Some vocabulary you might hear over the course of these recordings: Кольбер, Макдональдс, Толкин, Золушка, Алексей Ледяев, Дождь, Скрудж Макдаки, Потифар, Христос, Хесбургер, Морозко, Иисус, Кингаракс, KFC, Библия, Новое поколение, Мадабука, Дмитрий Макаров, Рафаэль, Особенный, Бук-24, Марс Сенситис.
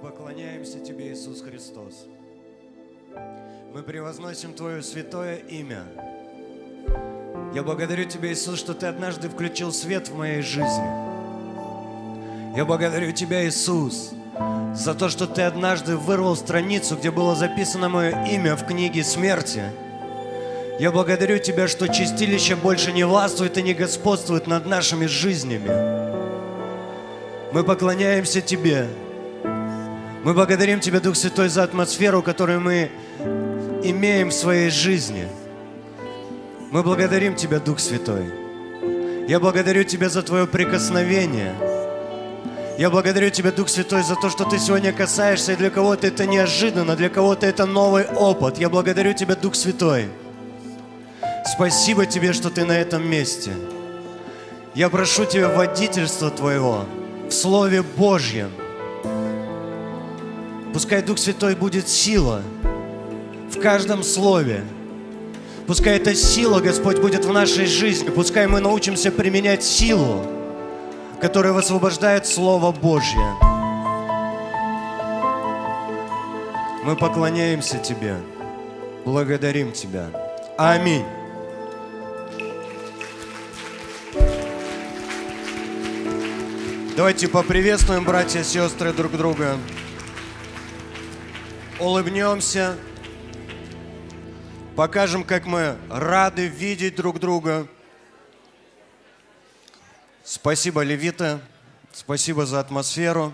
мы поклоняемся Тебе, Иисус Христос. Мы превозносим Твое святое имя. Я благодарю Тебя, Иисус, что Ты однажды включил свет в моей жизни. Я благодарю Тебя, Иисус, за то, что Ты однажды вырвал страницу, где было записано мое имя в книге смерти. Я благодарю Тебя, что чистилище больше не властвует и не господствует над нашими жизнями. Мы поклоняемся Тебе. Мы благодарим Тебя, Дух Святой, за атмосферу, которую мы имеем в своей жизни. Мы благодарим Тебя, Дух Святой. Я благодарю Тебя за Твое прикосновение. Я благодарю Тебя, Дух Святой, за то, что Ты сегодня касаешься, и для кого-то это неожиданно, для кого-то это новый опыт. Я благодарю Тебя, Дух Святой. Спасибо Тебе, что Ты на этом месте. Я прошу Тебя водительства Твоего в Слове Божьем. Пускай, Дух Святой, будет сила в каждом слове. Пускай эта сила, Господь, будет в нашей жизни. Пускай мы научимся применять силу, которая высвобождает Слово Божье. Мы поклоняемся Тебе, благодарим Тебя. Аминь. Давайте поприветствуем, братья и сестры, друг друга. Улыбнемся. Покажем, как мы рады видеть друг друга. Спасибо, левиты. Спасибо за атмосферу.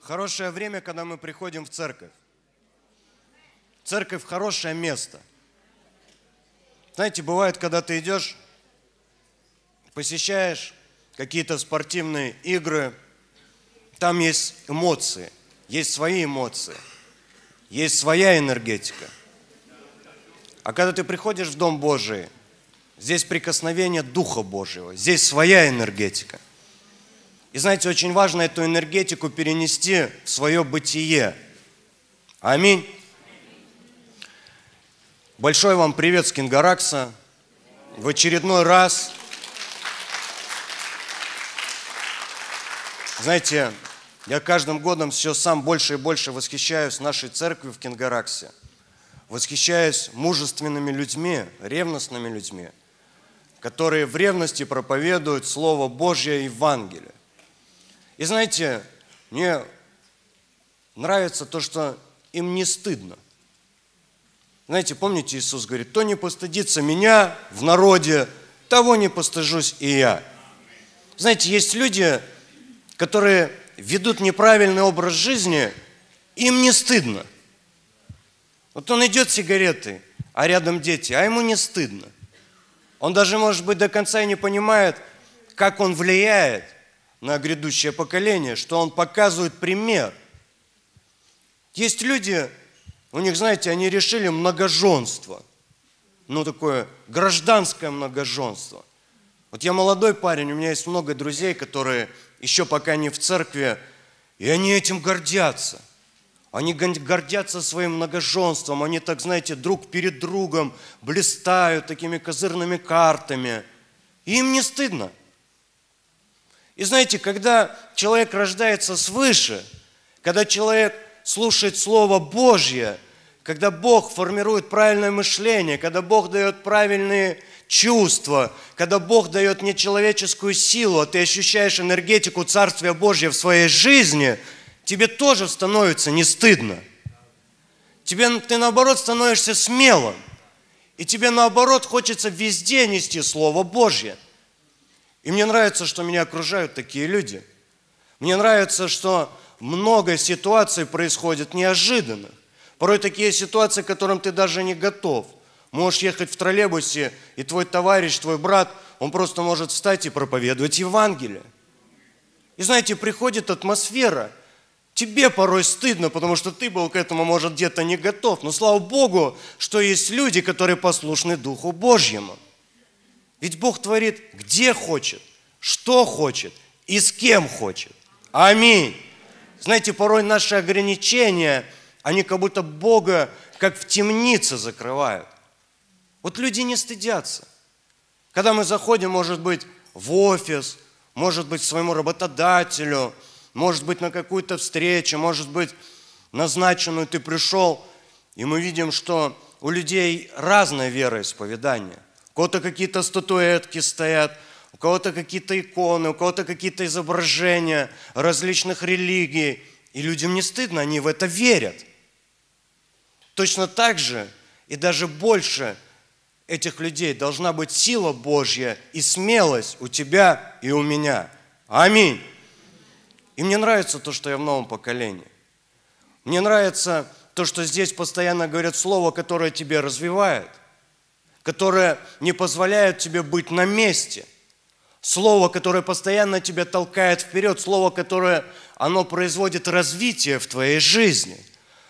Хорошее время, когда мы приходим в церковь. Церковь – хорошее место. Знаете, бывает, когда ты идешь, посещаешь какие-то спортивные игры, там есть эмоции, есть свои эмоции, есть своя энергетика. А когда ты приходишь в Дом Божий, здесь прикосновение Духа Божьего, здесь своя энергетика. И знаете, очень важно эту энергетику перенести в свое бытие. Аминь. Большой вам привет с Кингаракса. В очередной раз. Знаете, я каждым годом все сам больше и больше восхищаюсь нашей церковью в Кингараксе. Восхищаюсь мужественными людьми, ревностными людьми, которые в ревности проповедуют Слово Божье и Евангелие. И знаете, мне нравится то, что им не стыдно. Знаете, помните, Иисус говорит: «Кто не постыдится меня в народе, того не постыжусь и я». Знаете, есть люди, которые ведут неправильный образ жизни, им не стыдно. Вот он идет сигареты, а рядом дети, а ему не стыдно. Он даже, может быть, до конца и не понимает, как он влияет на грядущее поколение, что он показывает пример. Есть люди, у них, знаете, они решили многоженство, ну такое гражданское многоженство. Вот я молодой парень, у меня есть много друзей, которые еще пока не в церкви, и они этим гордятся. Они гордятся своим многоженством, они так, знаете, друг перед другом блистают такими козырными картами. И им не стыдно. И знаете, когда человек рождается свыше, когда человек слушает Слово Божье, когда Бог формирует правильное мышление, когда Бог дает правильные чувства, когда Бог дает нечеловеческую силу, а ты ощущаешь энергетику Царствия Божьего в своей жизни, тебе тоже становится не стыдно. Ты наоборот становишься смелым, и тебе наоборот хочется везде нести Слово Божье. И мне нравится, что меня окружают такие люди. Мне нравится, что много ситуаций происходит неожиданно. Порой такие ситуации, к которым ты даже не готов. Можешь ехать в троллейбусе, и твой товарищ, твой брат, он просто может встать и проповедовать Евангелие. И знаете, приходит атмосфера. Тебе порой стыдно, потому что ты был к этому, может, где-то не готов. Но слава Богу, что есть люди, которые послушны Духу Божьему. Ведь Бог творит, где хочет, что хочет и с кем хочет. Аминь. Знаете, порой наши ограничения, они как будто Бога как в темнице закрывают. Вот люди не стыдятся. Когда мы заходим, может быть, в офис, может быть, к своему работодателю, может быть, на какую-то встречу, может быть, назначенную ты пришел, и мы видим, что у людей разное вероисповедание. У кого-то какие-то статуэтки стоят, у кого-то какие-то иконы, у кого-то какие-то изображения различных религий. И людям не стыдно, они в это верят. Точно так же и даже больше этих людей должна быть сила Божья и смелость у тебя и у меня. Аминь. И мне нравится то, что я в новом поколении. Мне нравится то, что здесь постоянно говорят слово, которое тебя развивает, которое не позволяет тебе быть на месте. Слово, которое постоянно тебя толкает вперед, слово, которое, оно производит развитие в твоей жизни.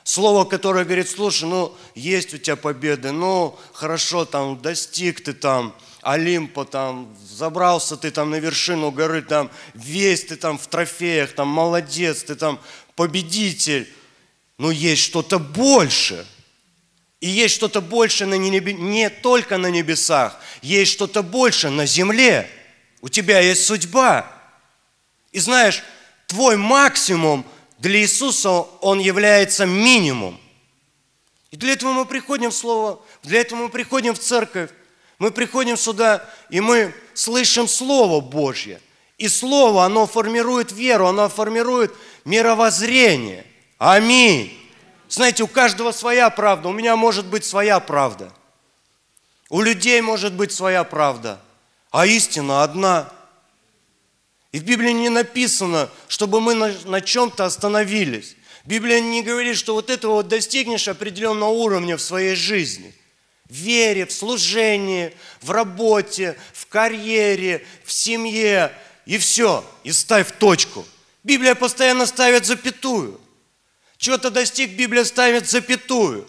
Слово, которое говорит, слушай, ну, есть у тебя победы, ну, хорошо, там, достиг ты там Олимпа, там, забрался ты там на вершину горы, там, весь ты там в трофеях, там, молодец, ты там победитель. Но есть что-то больше. И есть что-то больше не только на небесах, есть что-то больше на земле. У тебя есть судьба. И знаешь, твой максимум для Иисуса, он является минимум. И для этого мы приходим в Слово, для этого мы приходим в церковь, мы приходим сюда, и мы слышим Слово Божье. И Слово, оно формирует веру, оно формирует мировоззрение. Аминь. Знаете, у каждого своя правда, у меня может быть своя правда. У людей может быть своя правда, а истина одна. И в Библии не написано, чтобы мы на чем-то остановились. Библия не говорит, что вот этого вот достигнешь определенного уровня в своей жизни. В вере, в служении, в работе, в карьере, в семье. И все, и ставь точку. Библия постоянно ставит запятую. Чего-то достиг, Библия ставит запятую.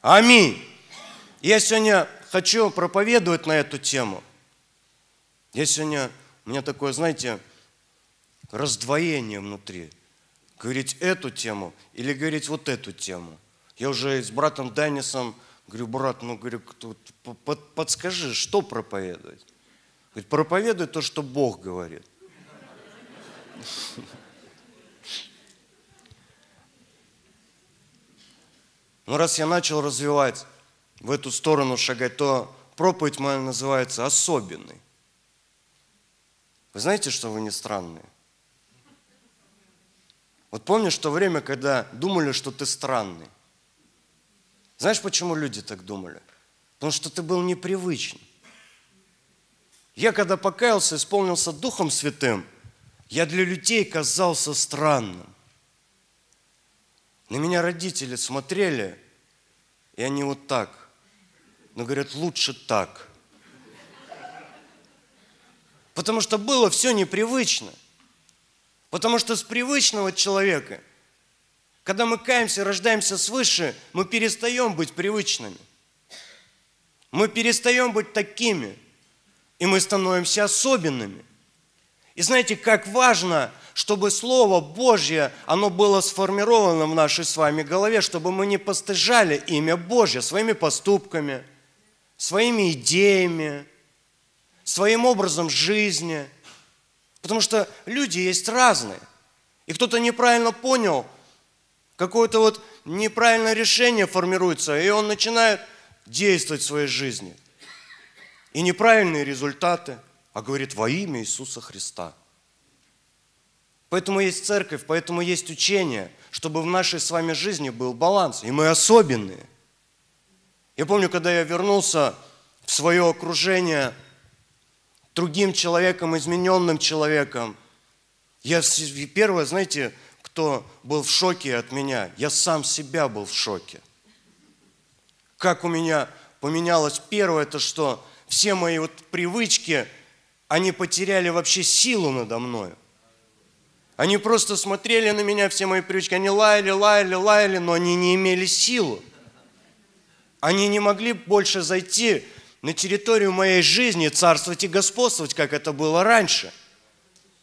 Аминь. Я сегодня хочу проповедовать на эту тему. У меня такое, знаете, раздвоение внутри. Говорить эту тему или говорить вот эту тему. Я уже с братом Денисом говорю, брат, ну, говорю, подскажи, что проповедовать? Говорит, проповедуй то, что Бог говорит. Но раз я начал развивать, в эту сторону шагать, то проповедь моя называется «Особенный». Вы знаете, что вы не странные? Вот помнишь то время, когда думали, что ты странный? Знаешь, почему люди так думали? Потому что ты был непривычен. Я, когда покаялся, исполнился Духом Святым, я для людей казался странным. На меня родители смотрели, и они вот так. Но говорят, лучше так. Потому что было все непривычно. Потому что с привычного человека, когда мы каемся, рождаемся свыше, мы перестаем быть привычными. Мы перестаем быть такими. И мы становимся особенными. И знаете, как важно, чтобы Слово Божье, оно было сформировано в нашей с вами голове, чтобы мы не постыжали имя Божье своими поступками, своими идеями, своим образом жизни. Потому что люди есть разные. И кто-то неправильно понял, какое-то вот неправильное решение формируется, и он начинает действовать в своей жизни. И неправильные результаты, а говорит во имя Иисуса Христа. Поэтому есть церковь, поэтому есть учение, чтобы в нашей с вами жизни был баланс. И мы особенные. Я помню, когда я вернулся в свое окружение другим человеком, измененным человеком. Я первое, знаете, кто был в шоке от меня, я сам себя был в шоке. Как у меня поменялось первое, это что все мои вот привычки, они потеряли вообще силу надо мною. Они просто смотрели на меня, все мои привычки, они лаяли, но они не имели силу. Они не могли больше зайти на территорию моей жизни царствовать и господствовать, как это было раньше.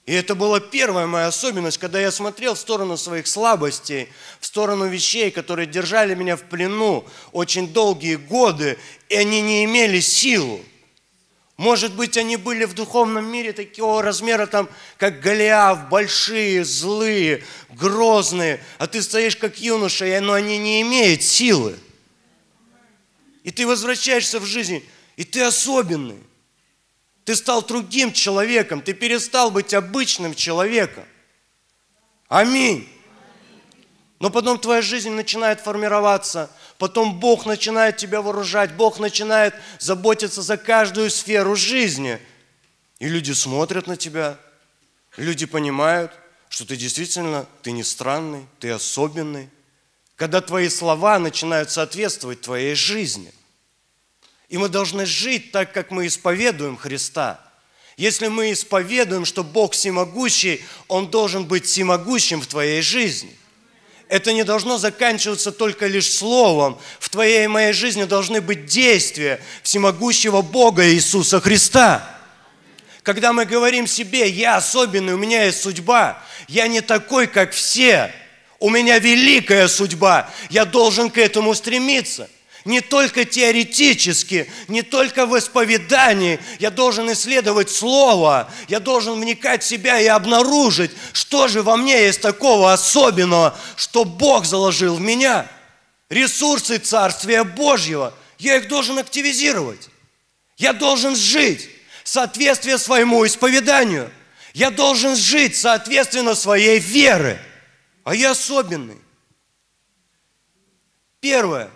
И это была первая моя особенность, когда я смотрел в сторону своих слабостей, в сторону вещей, которые держали меня в плену очень долгие годы, и они не имели силу. Может быть, они были в духовном мире такого размера, там, как Голиаф, большие, злые, грозные, а ты стоишь как юноша, но они не имеют силы. И ты возвращаешься в жизнь, и ты особенный. Ты стал другим человеком, ты перестал быть обычным человеком. Аминь. Но потом твоя жизнь начинает формироваться, потом Бог начинает тебя вооружать, Бог начинает заботиться за каждую сферу жизни. И люди смотрят на тебя, люди понимают, что ты действительно, ты не странный, ты особенный. Когда твои слова начинают соответствовать твоей жизни. И мы должны жить так, как мы исповедуем Христа. Если мы исповедуем, что Бог всемогущий, Он должен быть всемогущим в твоей жизни. Это не должно заканчиваться только лишь словом. В твоей и моей жизни должны быть действия всемогущего Бога Иисуса Христа. Когда мы говорим себе, я особенный, у меня есть судьба, я не такой, как все, у меня великая судьба, я должен к этому стремиться. Не только теоретически, не только в исповедании. Я должен исследовать Слово, я должен вникать в себя и обнаружить, что же во мне есть такого особенного, что Бог заложил в меня. Ресурсы Царствия Божьего, я их должен активизировать. Я должен жить соответственно своему исповеданию. Я должен жить соответственно своей веры. А я особенный. Первое.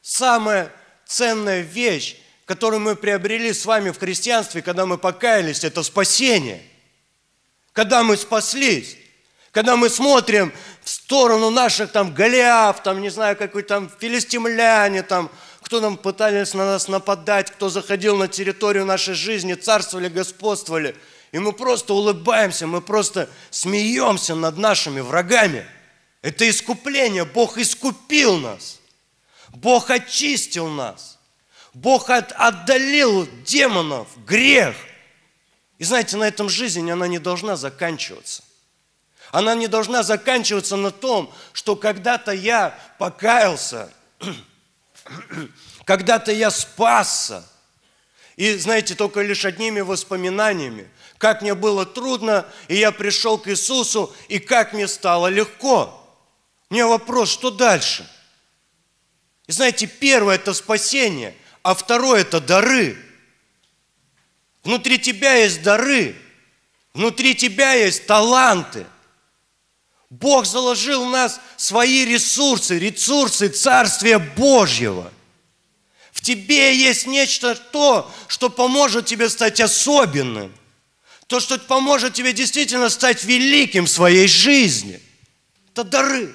Самая ценная вещь, которую мы приобрели с вами в христианстве, когда мы покаялись, это спасение. Когда мы спаслись, когда мы смотрим в сторону наших там Голиаф, там, не знаю, какой там филистимляне, там, кто там пытались на нас нападать, кто заходил на территорию нашей жизни, царствовали, господствовали. И мы просто улыбаемся, мы просто смеемся над нашими врагами. Это искупление, Бог искупил нас. Бог очистил нас. Бог отдалил демонов, грех. И знаете, на этом жизнь, она не должна заканчиваться. Она не должна заканчиваться на том, что когда-то я покаялся, когда-то я спасся. И знаете, только лишь одними воспоминаниями, как мне было трудно, и я пришел к Иисусу, и как мне стало легко. У меня вопрос, что дальше? И знаете, первое – это спасение, а второе – это дары. Внутри тебя есть дары, внутри тебя есть таланты. Бог заложил в нас свои ресурсы, ресурсы Царствия Божьего. В тебе есть нечто то, что поможет тебе стать особенным, то, что поможет тебе действительно стать великим в своей жизни. Это дары.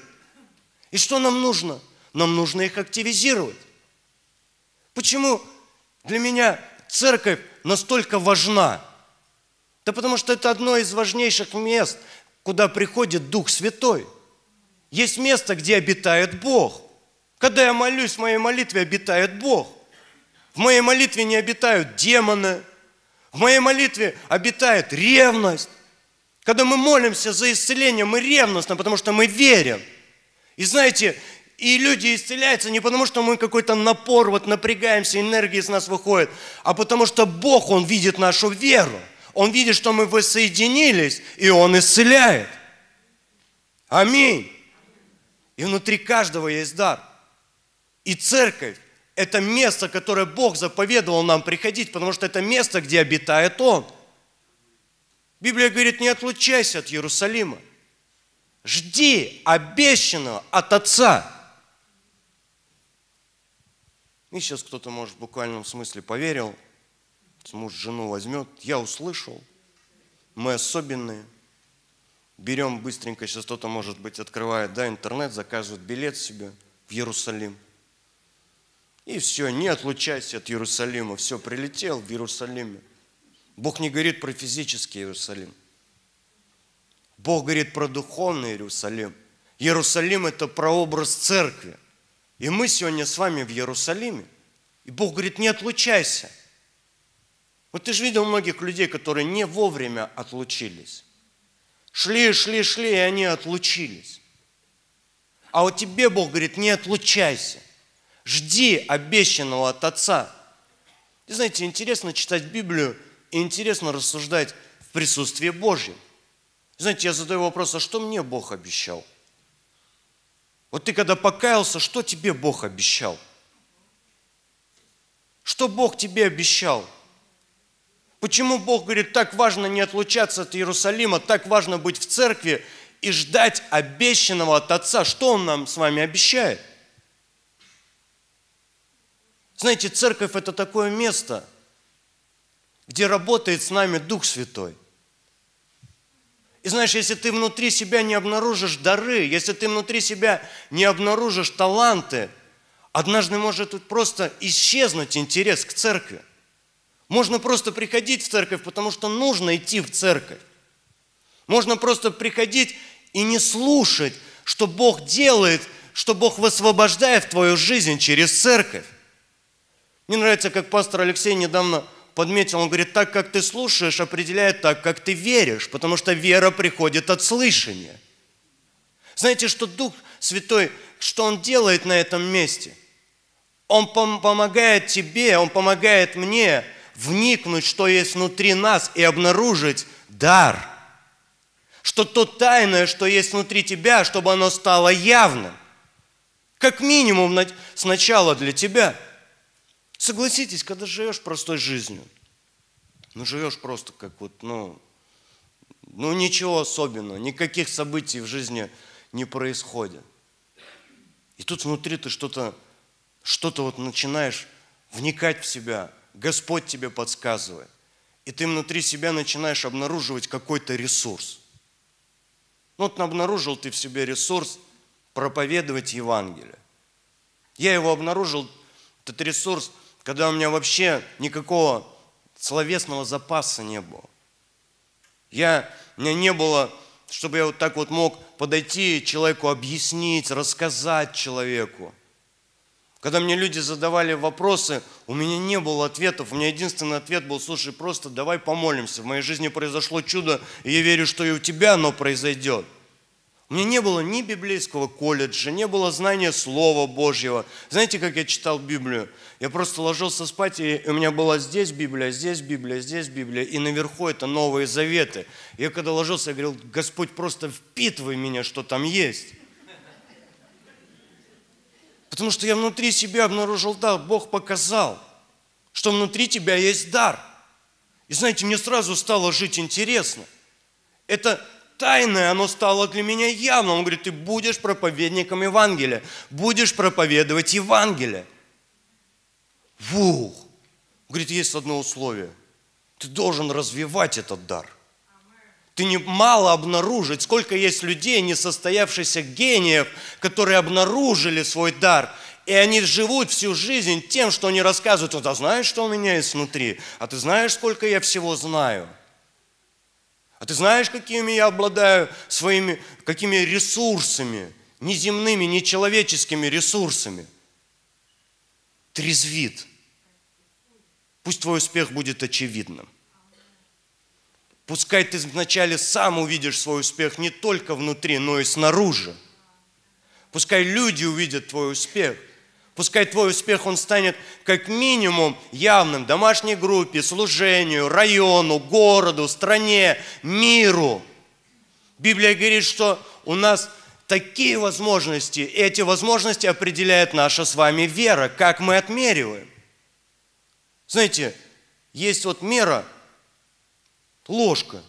И что нам нужно? Нам нужно их активизировать. Почему для меня церковь настолько важна? Да потому что это одно из важнейших мест, куда приходит Дух Святой. Есть место, где обитает Бог. Когда я молюсь, в моей молитве обитает Бог. В моей молитве не обитают демоны. В моей молитве обитает ревность. Когда мы молимся за исцеление, мы ревностны, потому что мы верим. И знаете, и люди исцеляются не потому, что мы какой-то напор, вот напрягаемся, энергия из нас выходит, а потому что Бог, Он видит нашу веру. Он видит, что мы воссоединились, и Он исцеляет. Аминь. И внутри каждого есть дар. И церковь – это место, которое Бог заповедовал нам приходить, потому что это место, где обитает Он. Библия говорит, не отлучайся от Иерусалима. Жди обещанного от Отца. И сейчас кто-то, может, в буквальном смысле поверил, муж жену возьмет, я услышал, мы особенные, берем быстренько, сейчас кто-то, может быть, открывает, да, интернет, заказывает билет себе в Иерусалим. И все, не отлучайся от Иерусалима, все, прилетел в Иерусалиме. Бог не говорит про физический Иерусалим. Бог говорит про духовный Иерусалим. Иерусалим – это прообраз церкви. И мы сегодня с вами в Иерусалиме. И Бог говорит, не отлучайся. Вот ты же видел многих людей, которые не вовремя отлучились. Шли, и они отлучились. А вот тебе Бог говорит, не отлучайся. Жди обещанного от Отца. И знаете, интересно читать Библию и интересно рассуждать в присутствии Божьем. Знаете, я задаю вопрос, а что мне Бог обещал? Вот ты когда покаялся, что тебе Бог обещал? Что Бог тебе обещал? Почему Бог говорит, так важно не отлучаться от Иерусалима, так важно быть в церкви и ждать обещанного от Отца? Что Он нам с вами обещает? Знаете, церковь – это такое место, где работает с нами Дух Святой. И знаешь, если ты внутри себя не обнаружишь дары, если ты внутри себя не обнаружишь таланты, однажды может просто исчезнуть интерес к церкви. Можно просто приходить в церковь, потому что нужно идти в церковь. Можно просто приходить и не слушать, что Бог делает, что Бог высвобождает в твою жизнь через церковь. Мне нравится, как пастор Алексей недавно подметил, он говорит, так, как ты слушаешь, определяет так, как ты веришь, потому что вера приходит от слышания. Знаете, что Дух Святой, что Он делает на этом месте? Он помогает тебе, Он помогает мне вникнуть, что есть внутри нас, и обнаружить дар. Что то тайное, что есть внутри тебя, чтобы оно стало явным. Как минимум сначала для тебя. Согласитесь, когда живешь простой жизнью, живешь просто как вот, ничего особенного, никаких событий в жизни не происходит. И тут внутри ты что-то вот начинаешь вникать в себя, Господь тебе подсказывает, и ты внутри себя начинаешь обнаруживать какой-то ресурс. Вот обнаружил ты в себе ресурс проповедовать Евангелие. Я его обнаружил, этот ресурс, когда у меня вообще никакого словесного запаса не было. У меня не было, чтобы я вот так вот мог подойти человеку, объяснить, рассказать человеку. Когда мне люди задавали вопросы, у меня не было ответов. У меня единственный ответ был, слушай, просто давай помолимся. В моей жизни произошло чудо, и я верю, что и у тебя оно произойдет. У меня не было ни библейского колледжа, не было знания Слова Божьего. Знаете, как я читал Библию? Я просто ложился спать, и у меня была здесь Библия, здесь Библия, здесь Библия, и наверху это Новые Заветы. Я когда ложился, я говорил, Господь, просто впитывай меня, что там есть. Потому что я внутри себя обнаружил дар, Бог показал, что внутри тебя есть дар. И знаете, мне сразу стало жить интересно. Это тайное, оно стало для меня явным. Он говорит, ты будешь проповедником Евангелия, будешь проповедовать Евангелие. Вух! Говорит, есть одно условие. Ты должен развивать этот дар. Ты не мало обнаружить, сколько есть людей, несостоявшихся гениев, которые обнаружили свой дар. И они живут всю жизнь тем, что они рассказывают, вот, а знаешь, что у меня есть внутри? А ты знаешь, сколько я всего знаю? А ты знаешь, какими я обладаю своими, какими ресурсами, не земными, не человеческими ресурсами? Трезвит. Пусть твой успех будет очевидным. Пускай ты вначале сам увидишь свой успех не только внутри, но и снаружи. Пускай люди увидят твой успех. Пускай твой успех, он станет как минимум явным домашней группе, служению, району, городу, стране, миру. Библия говорит, что у нас такие возможности, и эти возможности определяет наша с вами вера, как мы отмериваем. Знаете, есть вот мера, ложка.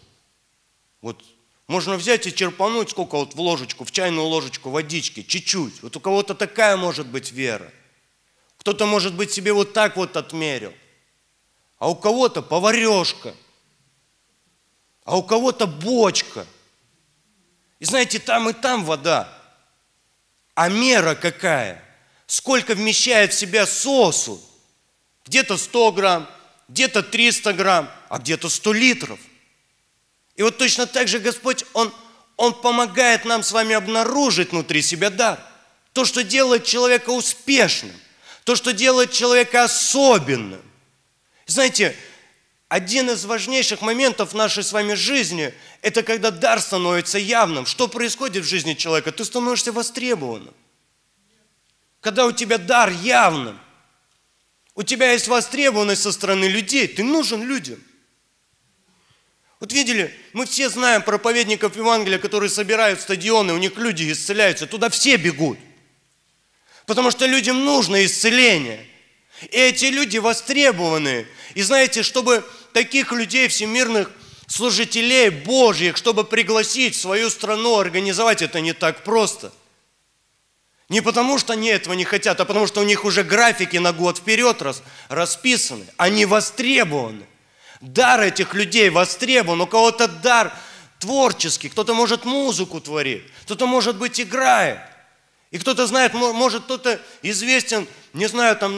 Вот можно взять и черпануть сколько вот в ложечку, в чайную ложечку водички, чуть-чуть. Вот у кого-то такая может быть вера. Кто-то, может быть, себе вот так вот отмерил. А у кого-то поварешка. А у кого-то бочка. И знаете, там и там вода. А мера какая? Сколько вмещает в себя сосуд? Где-то 100 грамм, где-то 300 грамм, а где-то 100 литров. И вот точно так же Господь, Он помогает нам с вами обнаружить внутри себя дар. То, что делает человека успешным, то, что делает человека особенным. Знаете, Один из важнейших моментов нашей с вами жизни – это когда дар становится явным. Что происходит в жизни человека? Ты становишься востребованным. Когда у тебя дар явным, у тебя есть востребованность со стороны людей, ты нужен людям. Вот видели, мы все знаем проповедников Евангелия, которые собирают стадионы, у них люди исцеляются, туда все бегут. Потому что людям нужно исцеление. И эти люди востребованы. И знаете, чтобы таких людей, всемирных служителей Божьих, чтобы пригласить в свою страну, организовать, это не так просто. Не потому что они этого не хотят, а потому что у них уже графики на год вперед расписаны. Они востребованы. Дар этих людей востребован. У кого-то дар творческий, кто-то может музыку творить, кто-то, может быть, играет. И кто-то знает, может, кто-то известен, не знаю, там,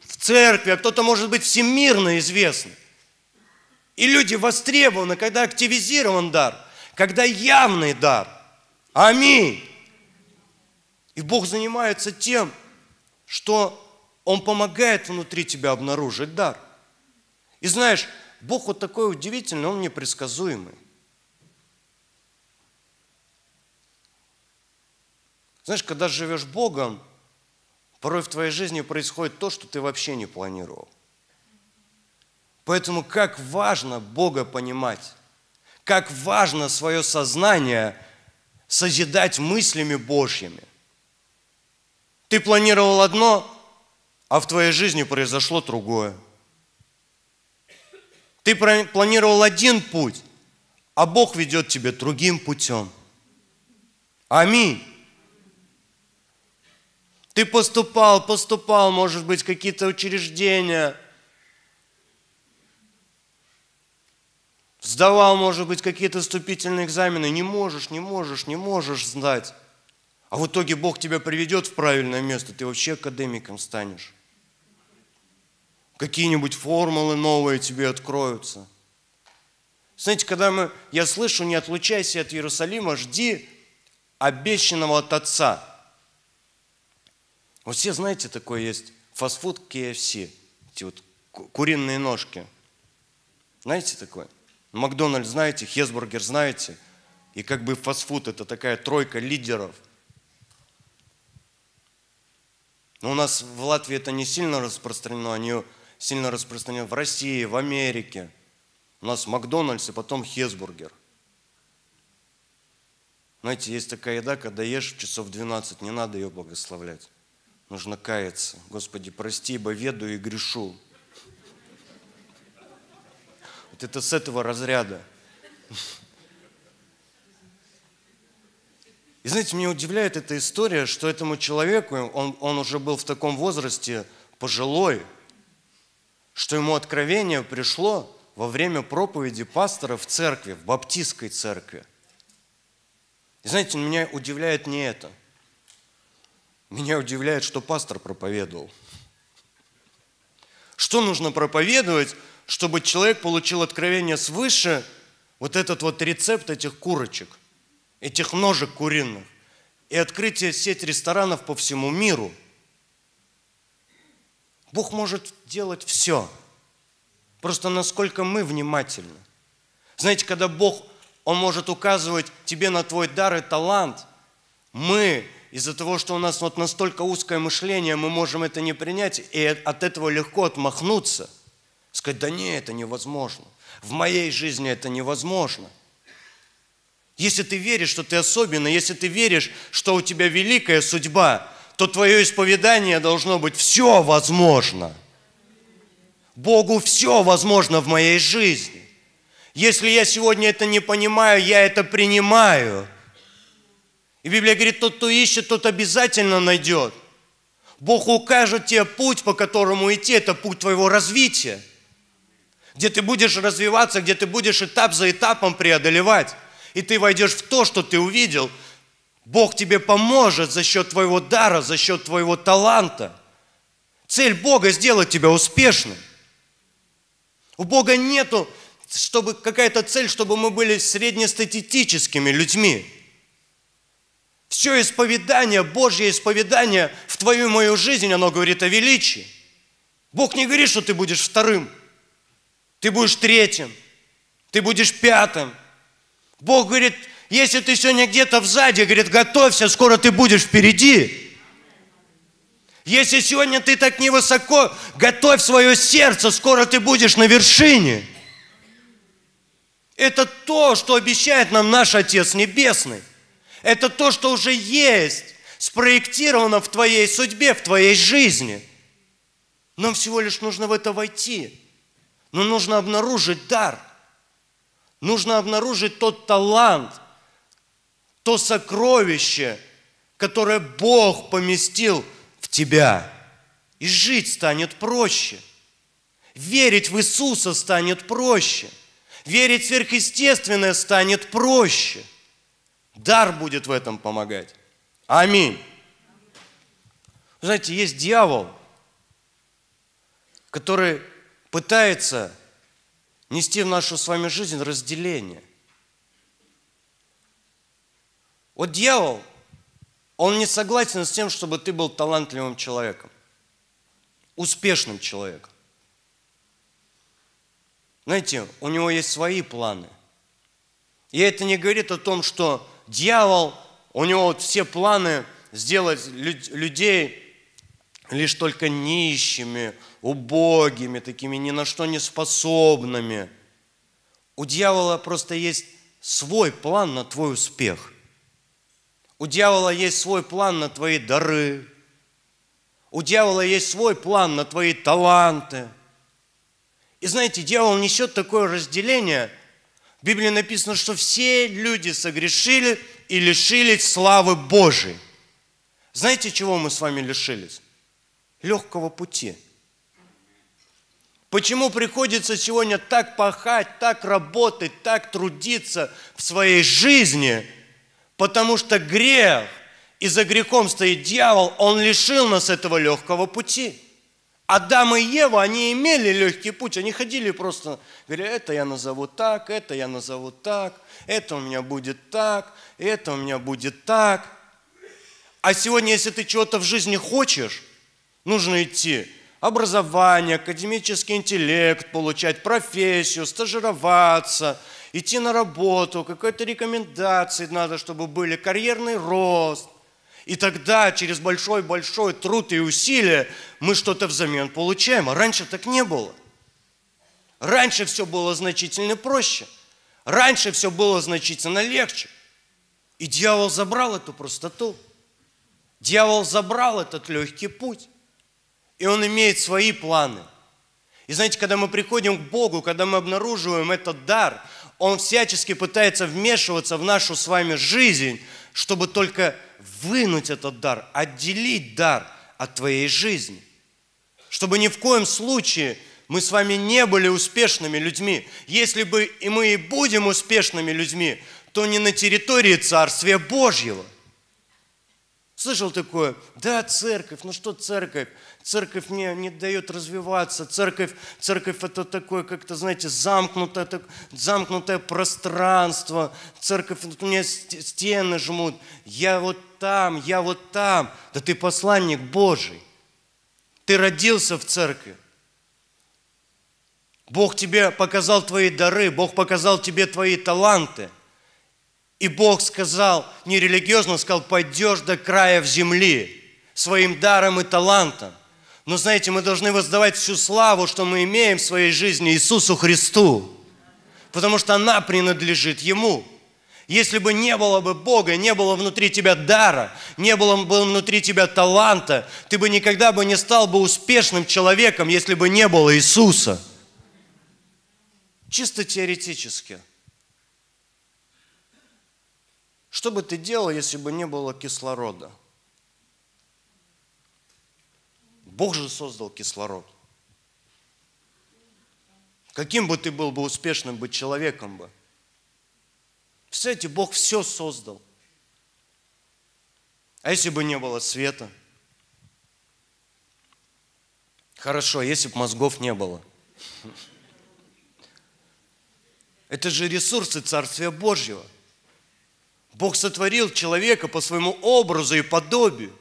в церкви, а кто-то, может быть, всемирно известный. И люди востребованы, когда активизирован дар, когда явный дар. Аминь. И Бог занимается тем, что Он помогает внутри тебя обнаружить дар. И знаешь, Бог вот такой удивительный, Он непредсказуемый. Знаешь, когда живешь Богом, порой в твоей жизни происходит то, что ты вообще не планировал. Поэтому как важно Бога понимать, как важно свое сознание созидать мыслями Божьими. Ты планировал одно, а в твоей жизни произошло другое. Ты планировал один путь, а Бог ведет тебя другим путем. Аминь. Ты поступал, может быть, какие-то учреждения, сдавал, может быть, какие-то вступительные экзамены, не можешь сдать. А в итоге Бог тебя приведет в правильное место, ты вообще академиком станешь. Какие-нибудь формулы новые тебе откроются. Знаете, когда я слышу, не отлучайся от Иерусалима, жди обещанного от Отца. Вот все, знаете, такое есть фастфуд KFC, эти вот куриные ножки. Знаете такое? Макдональдс знаете, Хесбургер знаете. И как бы фастфуд – это такая тройка лидеров. Но у нас в Латвии это не сильно распространено, они сильно распространены в России, в Америке. У нас Макдональдс и потом Хесбургер. Знаете, есть такая еда, когда ешь в часов 12, не надо ее благословлять. Нужно каяться. Господи, прости, ибо веду и грешу. Вот это с этого разряда. И знаете, меня удивляет эта история, что этому человеку, он уже был в таком возрасте пожилой, что ему откровение пришло во время проповеди пастора в церкви, в баптистской церкви. И знаете, меня удивляет не это. Меня удивляет, что пастор проповедовал. Что нужно проповедовать, чтобы человек получил откровение свыше, вот этот вот рецепт этих курочек, этих ножек куриных, и открытие сеть ресторанов по всему миру. Бог может делать все. Просто насколько мы внимательны. Знаете, когда Бог, Он может указывать тебе на твой дар и талант, мы... Из-за того, что у нас вот настолько узкое мышление, мы можем это не принять, и от этого легко отмахнуться. Сказать, да не, это невозможно. В моей жизни это невозможно. Если ты веришь, что ты особенный, если ты веришь, что у тебя великая судьба, то твое исповедание должно быть «все возможно». Богу все возможно в моей жизни. Если я сегодня это не понимаю, я это принимаю. И Библия говорит, тот, кто ищет, тот обязательно найдет. Бог укажет тебе путь, по которому идти, это путь твоего развития, где ты будешь развиваться, где ты будешь этап за этапом преодолевать. И ты войдешь в то, что ты увидел. Бог тебе поможет за счет твоего дара, за счет твоего таланта. Цель Бога – сделать тебя успешным. У Бога нету, чтобы какая-то цель, чтобы мы были среднестатистическими людьми. Все исповедание, Божье исповедание в твою и мою жизнь, оно говорит о величии. Бог не говорит, что ты будешь вторым. ты будешь третьим, ты будешь пятым. Бог говорит, если ты сегодня где-то сзади, говорит, готовься, скоро ты будешь впереди. Если сегодня ты так невысоко, готовь свое сердце, скоро ты будешь на вершине. Это то, что обещает нам наш Отец Небесный. Это то, что уже есть, спроектировано в твоей судьбе, в твоей жизни. Нам всего лишь нужно в это войти. Но нужно обнаружить дар. Нужно обнаружить тот талант, то сокровище, которое Бог поместил в тебя. И жить станет проще. Верить в Иисуса станет проще. Верить в сверхъестественное станет проще. Дар будет в этом помогать. Аминь. Вы знаете, есть дьявол, который пытается нести в нашу с вами жизнь разделение. Вот дьявол, он не согласен с тем, чтобы ты был талантливым человеком, успешным человеком. Знаете, у него есть свои планы. И это не говорит о том, что дьявол, у него вот все планы сделать людей лишь только нищими, убогими, такими ни на что не способными. У дьявола просто есть свой план на твой успех. У дьявола есть свой план на твои дары. У дьявола есть свой план на твои таланты. И знаете, дьявол несет такое разделение. В Библии написано, что все люди согрешили и лишились славы Божией. Знаете, чего мы с вами лишились? Легкого пути. Почему приходится сегодня так пахать, так работать, так трудиться в своей жизни? Потому что грех, и за грехом стоит дьявол, он лишил нас этого легкого пути. Адам и Ева, они имели легкий путь, они ходили просто, говорили, это я назову так, это я назову так, это у меня будет так, это у меня будет так. А сегодня, если ты чего-то в жизни хочешь, нужно идти образование, академический интеллект, получать профессию, стажироваться, идти на работу, какие-то рекомендации надо, чтобы были, карьерный рост. И тогда через большой-большой труд и усилия мы что-то взамен получаем. А раньше так не было. Раньше все было значительно проще. Раньше все было значительно легче. И дьявол забрал эту простоту. Дьявол забрал этот легкий путь. И он имеет свои планы. И знаете, когда мы приходим к Богу, когда мы обнаруживаем этот дар, он всячески пытается вмешиваться в нашу с вами жизнь, чтобы только вынуть этот дар, отделить дар от твоей жизни. Чтобы ни в коем случае мы с вами не были успешными людьми. Если бы и мы и будем успешными людьми, то не на территории Царствия Божьего. Слышал такое? Да, церковь, ну что церковь? Церковь мне не дает развиваться. Церковь это такое, как-то, знаете, замкнутое пространство. Церковь, у меня стены жмут. Я вот там, я вот там. Да ты посланник Божий. Ты родился в церкви. Бог тебе показал твои дары, Бог показал тебе твои таланты. И Бог сказал, не религиозно сказал, пойдешь до краев земли своим даром и талантом. Но знаете, мы должны воздавать всю славу, что мы имеем в своей жизни, Иисусу Христу, потому что она принадлежит Ему. Если бы не было бы Бога, не было внутри тебя дара, не было бы внутри тебя таланта, ты бы никогда бы не стал бы успешным человеком, если бы не было Иисуса. Чисто теоретически. Что бы ты делал, если бы не было кислорода? Бог же создал кислород. Каким бы ты был бы успешным бы человеком бы? Представляете, Бог все создал. А если бы не было света? Хорошо, если бы мозгов не было. Это же ресурсы Царствия Божьего. Бог сотворил человека по своему образу и подобию.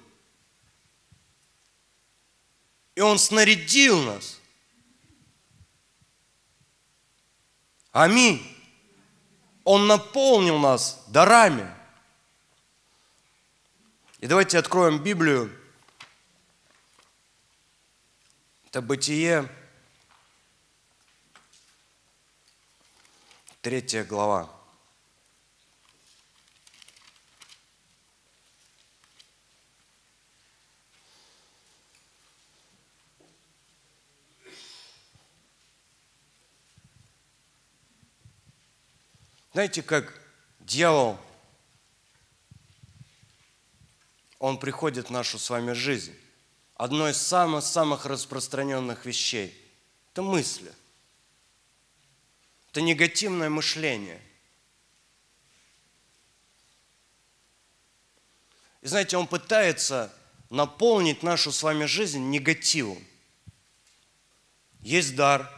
И Он снарядил нас. Аминь. Он наполнил нас дарами. И давайте откроем Библию. Это Бытие, 3 глава. Знаете, как дьявол, он приходит в нашу с вами жизнь. Одно из самых распространенных вещей – это мысли. Это негативное мышление. И знаете, он пытается наполнить нашу с вами жизнь негативом. Есть дар.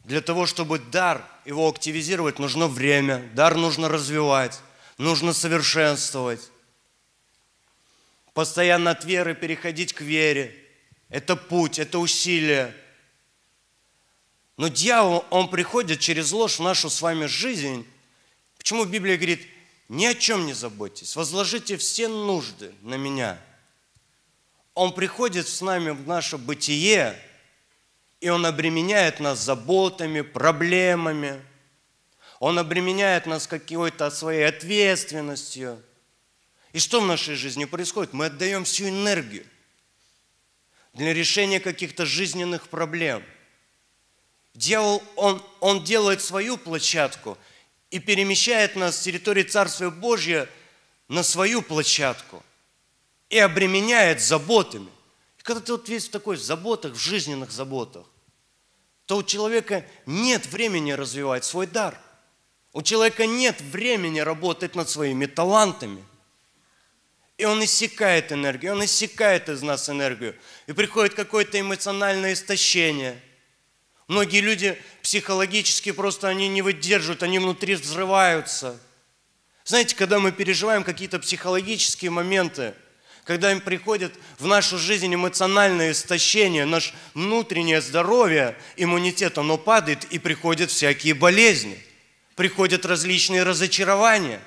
Для того, чтобы дар его активизировать, нужно время, дар нужно развивать, нужно совершенствовать. Постоянно от веры переходить к вере. Это путь, это усилие. Но дьявол, он приходит через ложь в нашу с вами жизнь. Почему Библия говорит, ни о чем не заботьтесь, возложите все нужды на меня. Он приходит с нами в наше бытие, и он обременяет нас заботами, проблемами. Он обременяет нас какой-то своей ответственностью. И что в нашей жизни происходит? Мы отдаем всю энергию для решения каких-то жизненных проблем. Дьявол, он делает свою площадку и перемещает нас с территории Царствия Божьего на свою площадку и обременяет заботами. Когда ты вот весь в такой заботах, в жизненных заботах, то у человека нет времени развивать свой дар. У человека нет времени работать над своими талантами. И он иссякает энергию, он иссякает из нас энергию. И приходит какое-то эмоциональное истощение. Многие люди психологически просто они не выдерживают, они внутри взрываются. Знаете, когда мы переживаем какие-то психологические моменты, когда им приходит в нашу жизнь эмоциональное истощение, наше внутреннее здоровье, иммунитет, оно падает, и приходят всякие болезни, приходят различные разочарования.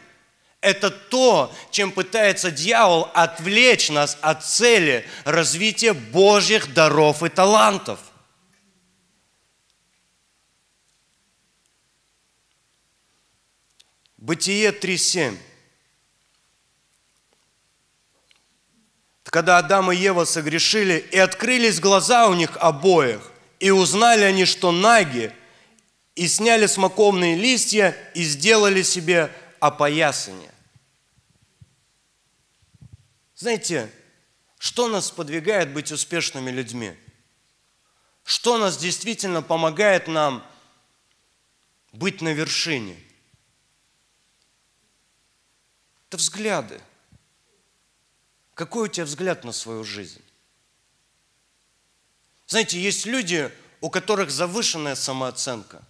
Это то, чем пытается дьявол отвлечь нас от цели развития Божьих даров и талантов. Бытие 3:7. Когда Адам и Ева согрешили, и открылись глаза у них обоих, и узнали они, что наги, и сняли смоковные листья, и сделали себе опоясание. Знаете, что нас подвигает быть успешными людьми? Что нас действительно помогает нам быть на вершине? Это взгляды. Какой у тебя взгляд на свою жизнь? Знаете, есть люди, у которых завышенная самооценка,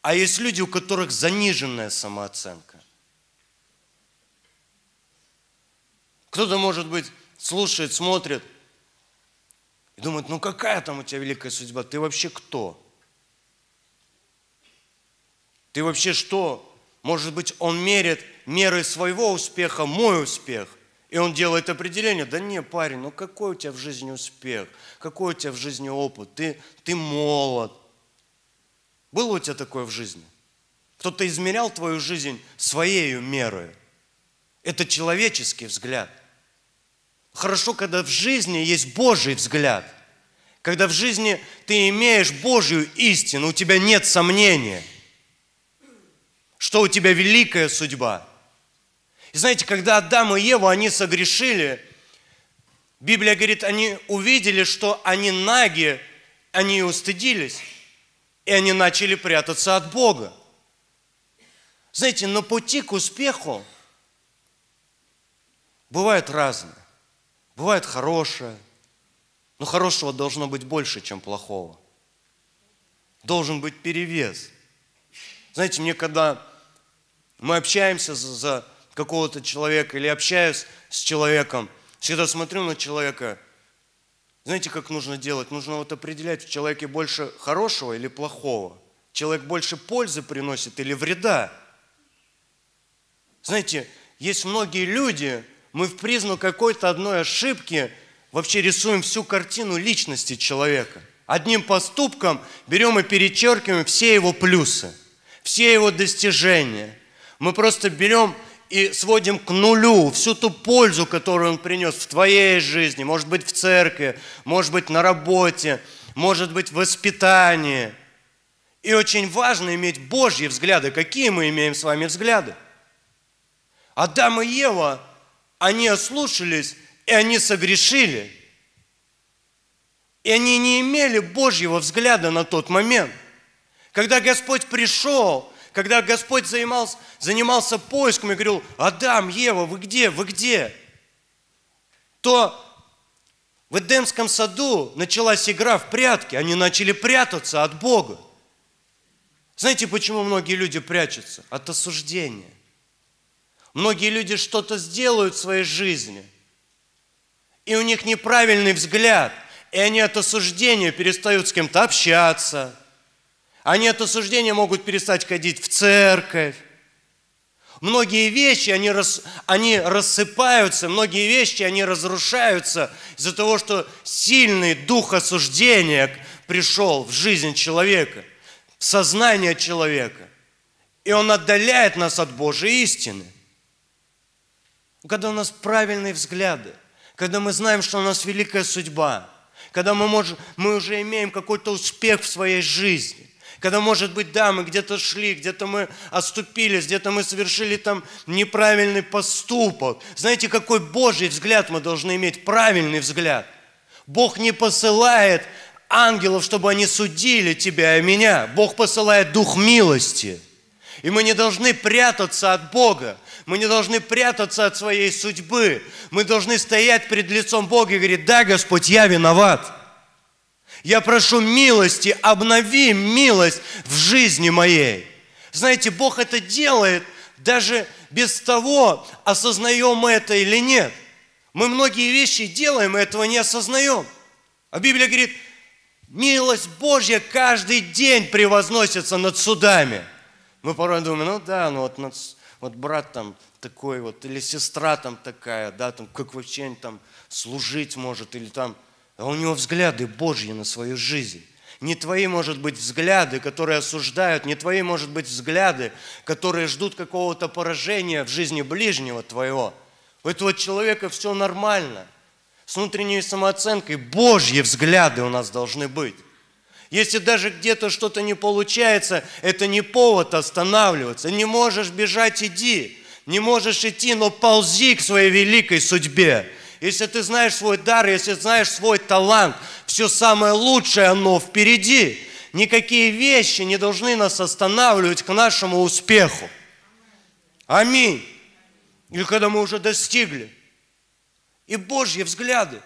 а есть люди, у которых заниженная самооценка. Кто-то, может быть, слушает, смотрит и думает, ну какая там у тебя великая судьба? Ты вообще кто? Ты вообще что? Может быть, он мерит мерой своего успеха мой успех. И он делает определение, да не, парень, ну какой у тебя в жизни успех, какой у тебя в жизни опыт, ты молод. Было у тебя такое в жизни? Кто-то измерял твою жизнь своей мерой. Это человеческий взгляд. Хорошо, когда в жизни есть Божий взгляд, когда в жизни ты имеешь Божью истину, у тебя нет сомнения, что у тебя великая судьба. И знаете, когда Адам и Ева, они согрешили, Библия говорит, они увидели, что они наги, они устыдились, и они начали прятаться от Бога. Знаете, на пути к успеху бывает разное. Бывает хорошее, но хорошего должно быть больше, чем плохого. Должен быть перевес. Знаете, мне когда мы общаемся за какого-то человека или общаюсь с человеком, всегда смотрю на человека Знаете, как нужно делать? Нужно вот определять, в человеке больше хорошего или плохого. Человек больше пользы приносит или вреда. Знаете, есть многие люди, мы в призму какой-то одной ошибки вообще рисуем всю картину личности человека. Одним поступком берем и перечеркиваем все его плюсы, все его достижения. Мы просто берем и сводим к нулю всю ту пользу, которую он принес в твоей жизни, может быть, в церкви, может быть, на работе, может быть, в воспитании. И очень важно иметь Божьи взгляды. Какие мы имеем с вами взгляды? Адам и Ева, они ослушались, и они согрешили. И они не имели Божьего взгляда на тот момент. Когда Господь пришел, когда Господь занимался поиском и говорил: «Адам, Ева, вы где? Вы где?», то в Эдемском саду началась игра в прятки. Они начали прятаться от Бога. Знаете, почему многие люди прячутся? От осуждения. Многие люди что-то сделают в своей жизни, и у них неправильный взгляд, и они от осуждения перестают с кем-то общаться, они от осуждения могут перестать ходить в церковь. Многие вещи, они рассыпаются, многие вещи, они разрушаются из-за того, что сильный дух осуждения пришел в жизнь человека, в сознание человека, и он отдаляет нас от Божьей истины. Когда у нас правильные взгляды, когда мы знаем, что у нас великая судьба, когда мы уже имеем какой-то успех в своей жизни, когда, может быть, да, мы где-то шли, где-то мы отступились, где-то мы совершили там неправильный поступок. Знаете, какой Божий взгляд мы должны иметь? Правильный взгляд. Бог не посылает ангелов, чтобы они судили тебя и меня. Бог посылает дух милости. И мы не должны прятаться от Бога. Мы не должны прятаться от своей судьбы. Мы должны стоять пред лицом Бога и говорить: да, Господь, я виноват. Я прошу милости, обнови милость в жизни моей. Знаете, Бог это делает даже без того, осознаем мы это или нет. Мы многие вещи делаем, и этого не осознаем. А Библия говорит: милость Божья каждый день превозносится над судами. Мы порой думаем: ну да, ну вот нас... Вот брат там такой вот, или сестра там такая, да, там, как вообще там служить может, или там... А у него взгляды Божьи на свою жизнь. Не твои, может быть, взгляды, которые осуждают, не твои, может быть, взгляды, которые ждут какого-то поражения в жизни ближнего твоего. У этого человека все нормально. С внутренней самооценкой Божьи взгляды у нас должны быть. Если даже где-то что-то не получается, это не повод останавливаться. Не можешь бежать — иди. Не можешь идти, но ползи к своей великой судьбе. Если ты знаешь свой дар, если знаешь свой талант, все самое лучшее, оно впереди. Никакие вещи не должны нас останавливать к нашему успеху. Аминь. И когда мы уже достигли. И Божьи взгляды.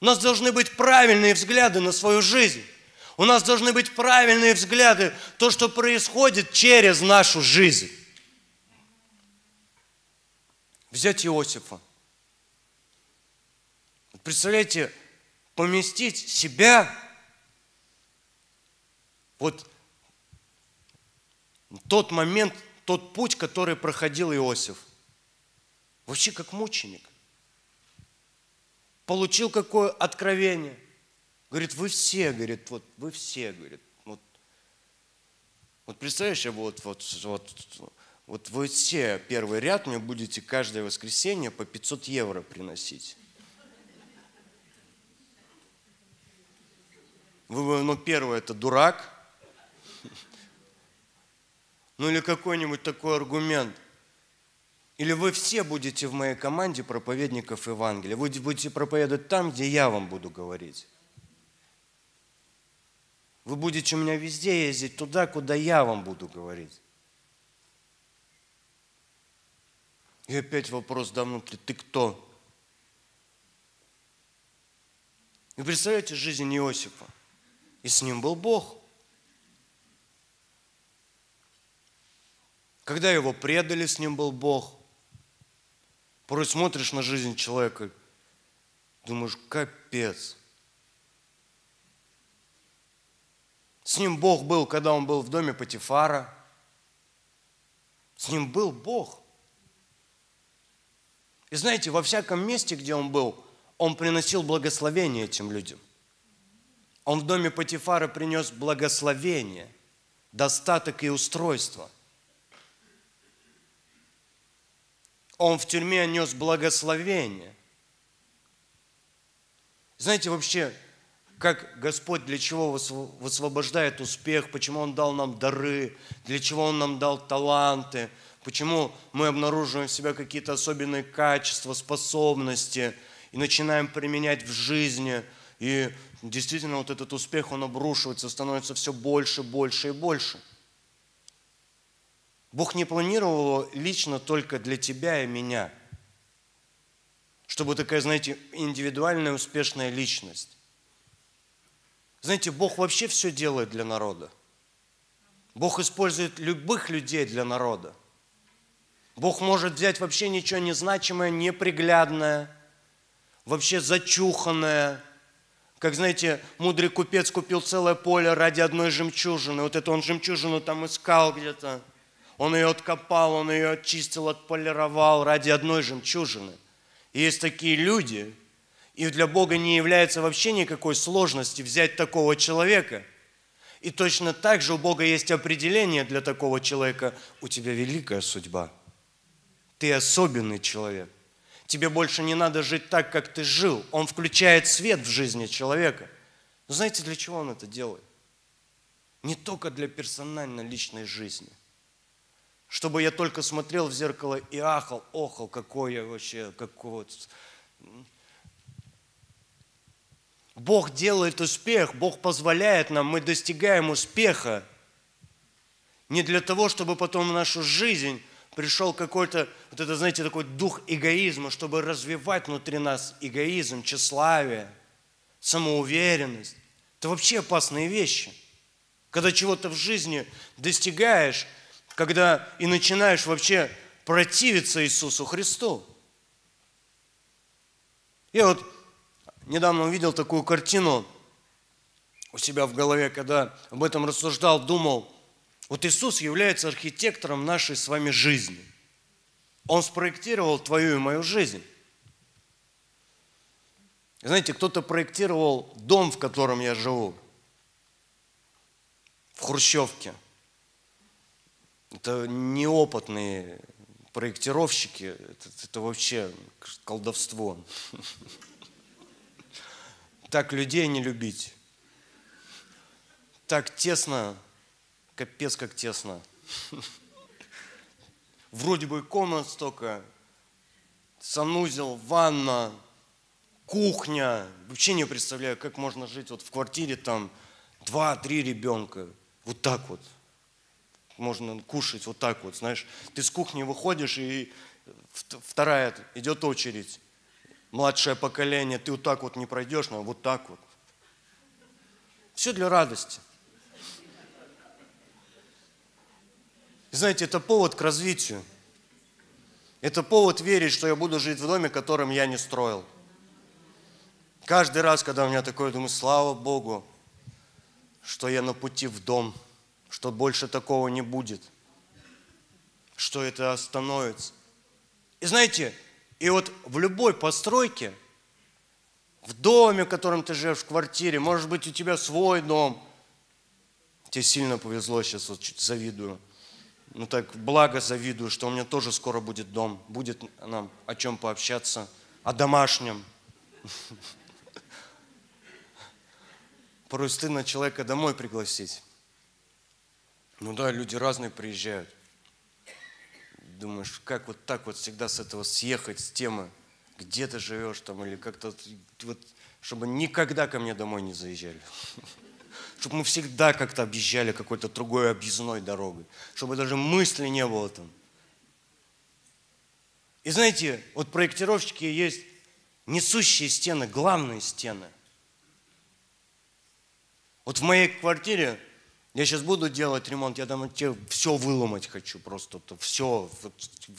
У нас должны быть правильные взгляды на свою жизнь. У нас должны быть правильные взгляды, то, что происходит через нашу жизнь. Взять Иосифа. Представляете, поместить себя вот в тот момент, тот путь, который проходил Иосиф. Вообще как мученик. Получил какое откровение. Говорит: вы все, говорит, вот вы все, говорит, вот представляешь, вот вы все первый ряд мне будете каждое воскресенье по 500 евро приносить. Вы, ну, первый — это дурак, ну или какой-нибудь такой аргумент. Или вы все будете в моей команде проповедников Евангелия, вы будете проповедовать там, где я вам буду говорить. Вы будете у меня везде ездить, туда, куда я вам буду говорить. И опять вопрос да внутри: ты кто? И представляете жизнь Иосифа. И с ним был Бог. Когда его предали, с ним был Бог. Порой смотришь на жизнь человека, думаешь: капец. С ним Бог был, когда он был в доме Потифара. С ним был Бог. И знаете, во всяком месте, где он был, он приносил благословение этим людям. Он в доме Потифара принес благословение, достаток и устройство. Он в тюрьме нес благословение. Знаете, вообще, как Господь для чего высвобождает успех, почему Он дал нам дары, для чего Он нам дал таланты, почему мы обнаруживаем в себе какие-то особенные качества, способности и начинаем применять в жизни. И действительно вот этот успех, он обрушивается, становится все больше, больше и больше. Бог не планировал лично только для тебя и меня, чтобы такая, знаете, индивидуальная успешная личность. Знаете, Бог вообще все делает для народа. Бог использует любых людей для народа. Бог может взять вообще ничего незначимое, неприглядное, вообще зачуханное. Как, знаете, мудрый купец купил целое поле ради одной жемчужины. Вот это он жемчужину там искал где-то. Он ее откопал, он ее очистил, отполировал ради одной жемчужины. И есть такие люди, и для Бога не является вообще никакой сложности взять такого человека. И точно так же у Бога есть определение для такого человека. У тебя великая судьба. Ты особенный человек. Тебе больше не надо жить так, как ты жил. Он включает свет в жизни человека. Но знаете, для чего он это делает? Не только для персонально личной жизни. Чтобы я только смотрел в зеркало и ахал, охал, какой я вообще, какой... Бог делает успех, Бог позволяет нам, мы достигаем успеха. Не для того, чтобы потом в нашу жизнь пришел какой-то, вот это, знаете, такой дух эгоизма, чтобы развивать внутри нас эгоизм, тщеславие, самоуверенность. Это вообще опасные вещи. Когда чего-то в жизни достигаешь, когда и начинаешь вообще противиться Иисусу Христу. Я вот недавно увидел такую картину у себя в голове, когда об этом рассуждал, думал, вот Иисус является архитектором нашей с вами жизни. Он спроектировал твою и мою жизнь. Знаете, кто-то проектировал дом, в котором я живу, в Хрущевке. Это неопытные проектировщики, это вообще колдовство. Так людей не любить. Так тесно, капец как тесно. Вроде бы комнат столько, санузел, ванна, кухня. Вообще не представляю, как можно жить вот в квартире там 2-3 ребенка. Вот так вот. Можно кушать вот так вот, знаешь. Ты с кухни выходишь, и вторая идет очередь. Младшее поколение, ты вот так вот не пройдешь, но вот так вот. Все для радости. Знаете, это повод к развитию. Это повод верить, что я буду жить в доме, которым я не строил. Каждый раз, когда у меня такое, думаю, слава Богу, что я на пути в дом. Что больше такого не будет, что это остановится. И знаете, и вот в любой постройке, в доме, в котором ты живешь, в квартире, может быть, у тебя свой дом. Тебе сильно повезло, сейчас вот чуть завидую. Ну так, благо завидую, что у меня тоже скоро будет дом. Будет нам о чем пообщаться, о домашнем. Порой стыдно человека домой пригласить. Ну да, люди разные приезжают. Думаешь, как вот так вот всегда с этого съехать, с темы, где ты живешь там, или как-то вот, чтобы никогда ко мне домой не заезжали. Чтобы мы всегда как-то объезжали какой-то другой объездной дорогой. Чтобы даже мысли не было там. И знаете, вот проектировщики есть несущие стены, главные стены. Вот в моей квартире я сейчас буду делать ремонт, я там все выломать хочу просто, все.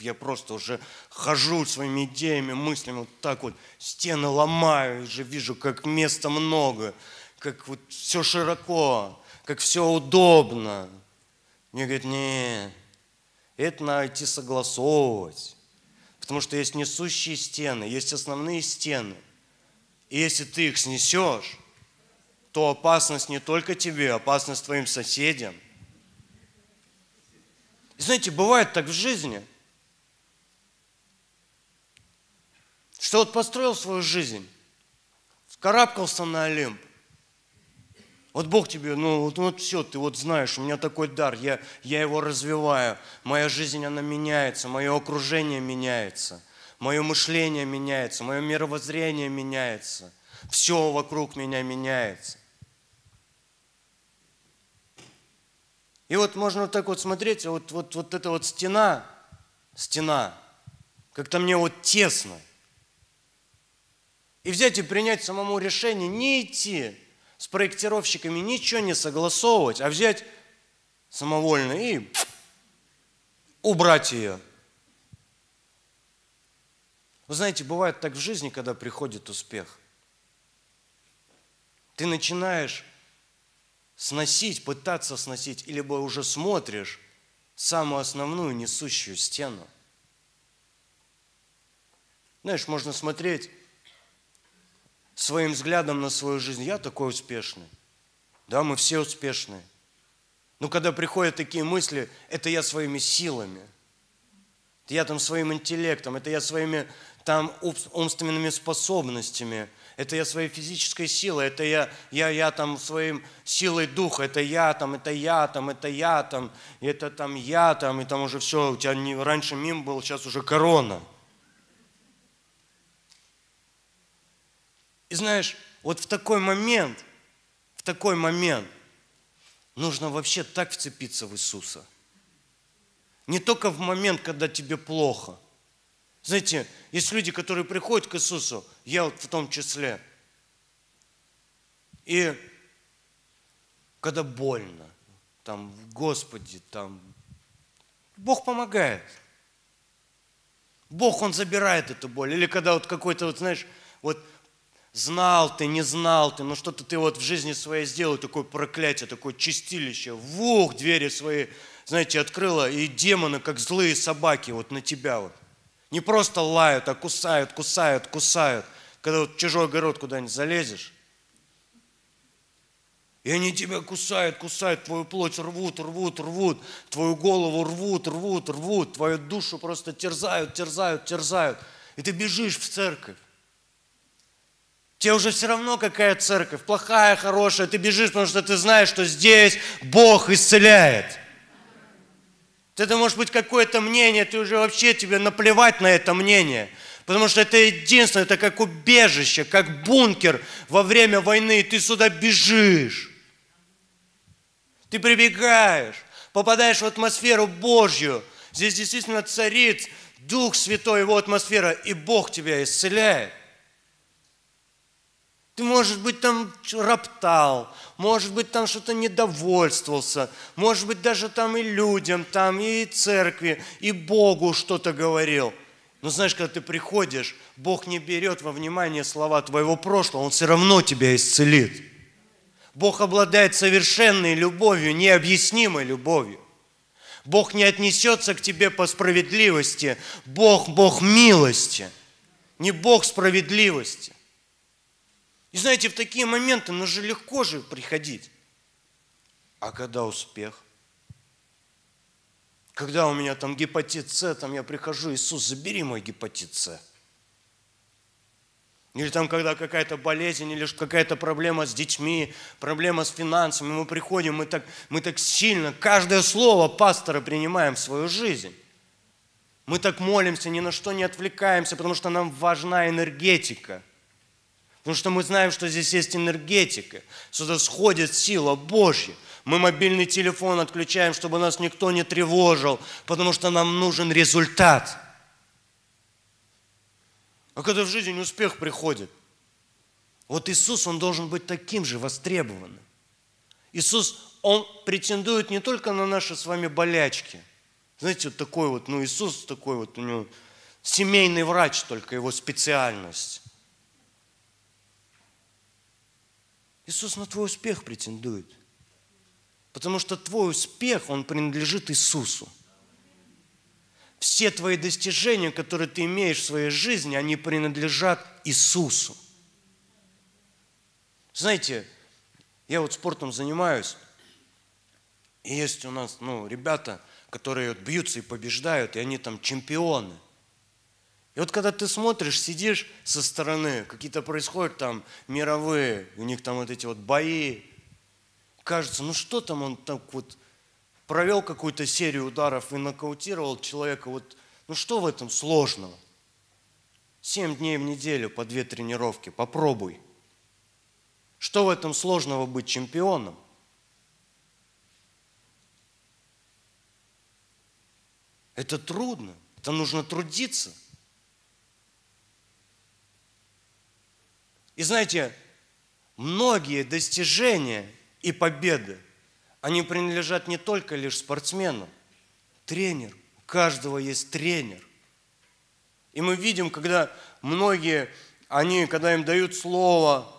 Я просто уже хожу своими идеями, мыслями, вот так вот стены ломаю, уже вижу, как места много, как вот все широко, как все удобно. Мне говорят, нет, это надо идти согласовывать. Потому что есть несущие стены, есть основные стены. И если ты их снесешь, то опасность не только тебе, опасность твоим соседям. И знаете, бывает так в жизни, что вот построил свою жизнь, карабкался на Олимп. Вот Бог тебе, ну вот все, ты вот знаешь, у меня такой дар, я его развиваю, моя жизнь, она меняется, мое окружение меняется, мое мышление меняется, мое мировоззрение меняется, все вокруг меня меняется. И вот можно вот так вот смотреть, вот эта вот стена, как-то мне вот тесно. И взять и принять самому решение, не идти с проектировщиками, ничего не согласовывать, а взять самовольно и убрать ее. Вы знаете, бывает так в жизни, когда приходит успех. Ты начинаешь сносить, пытаться сносить, либо уже смотришь самую основную несущую стену. Знаешь, можно смотреть своим взглядом на свою жизнь. Я такой успешный. Да, мы все успешные. Но когда приходят такие мысли, это я своими силами, это я там своим интеллектом, это я своими там умственными способностями, это я своей физической силой, это я там своим силой духа, это я там, и там уже все, у тебя не, раньше мим был, сейчас уже корона. И знаешь, вот в такой момент нужно вообще так вцепиться в Иисуса. Не только в момент, когда тебе плохо. Знаете, есть люди, которые приходят к Иисусу, я вот в том числе, и когда больно, там, Господи, там, Бог помогает. Бог, Он забирает эту боль. Или когда вот какой-то, вот знаешь, вот знал ты, не знал ты, но что-то ты вот в жизни своей сделал, такое проклятие, такое чистилище, вух, двери свои, знаете, открыла, и демоны, как злые собаки, вот на тебя вот. Не просто лают, а кусают. Когда вот в чужой огород куда-нибудь залезешь, и они тебя кусают, твою плоть рвут, твою голову рвут, твою душу просто терзают. И ты бежишь в церковь. Тебе уже все равно, какая церковь, плохая, хорошая. Ты бежишь, потому что ты знаешь, что здесь Бог исцеляет. Это может быть какое-то мнение, ты уже вообще, тебе наплевать на это мнение. Потому что это единственное, это как убежище, как бункер во время войны. И ты сюда бежишь. Ты прибегаешь, попадаешь в атмосферу Божью. Здесь действительно царит Дух Святой, Его атмосфера, и Бог тебя исцеляет. Ты, может быть, там роптал, может быть, там что-то недовольствовался, может быть, даже там и людям, там и церкви, и Богу что-то говорил. Но знаешь, когда ты приходишь, Бог не берет во внимание слова твоего прошлого, Он все равно тебя исцелит. Бог обладает совершенной любовью, необъяснимой любовью. Бог не отнесется к тебе по справедливости. Бог – Бог милости, не Бог справедливости. И знаете, в такие моменты нам же легко же приходить. А когда успех? Когда у меня там гепатит С, там я прихожу, Иисус, забери мой гепатит С. Или там, когда какая-то болезнь, или какая-то проблема с детьми, проблема с финансами, мы приходим, мы так сильно, каждое слово пастора принимаем в свою жизнь. Мы так молимся, ни на что не отвлекаемся, потому что нам важна энергетика. Потому что мы знаем, что здесь есть энергетика, сюда сходит сила Божья. Мы мобильный телефон отключаем, чтобы нас никто не тревожил, потому что нам нужен результат. А когда в жизнь успех приходит, вот Иисус, Он должен быть таким же востребованным. Иисус, Он претендует не только на наши с вами болячки. Знаете, вот такой вот, ну Иисус такой вот, у него семейный врач только, его специальность. Иисус на твой успех претендует. Потому что твой успех, он принадлежит Иисусу. Все твои достижения, которые ты имеешь в своей жизни, они принадлежат Иисусу. Знаете, я вот спортом занимаюсь, и есть у нас ребята, которые вот бьются и побеждают, и они там чемпионы. И вот когда ты смотришь, сидишь со стороны, какие-то происходят там мировые, у них там вот эти вот бои, кажется, ну что там он так вот провел какую-то серию ударов и нокаутировал человека, вот, ну что в этом сложного? 7 дней в неделю по 2 тренировки, попробуй. Что в этом сложного быть чемпионом? Это трудно, это нужно трудиться. И знаете, многие достижения и победы, они принадлежат не только лишь спортсменам, тренеру. У каждого есть тренер. И мы видим, когда многие, когда им дают слово,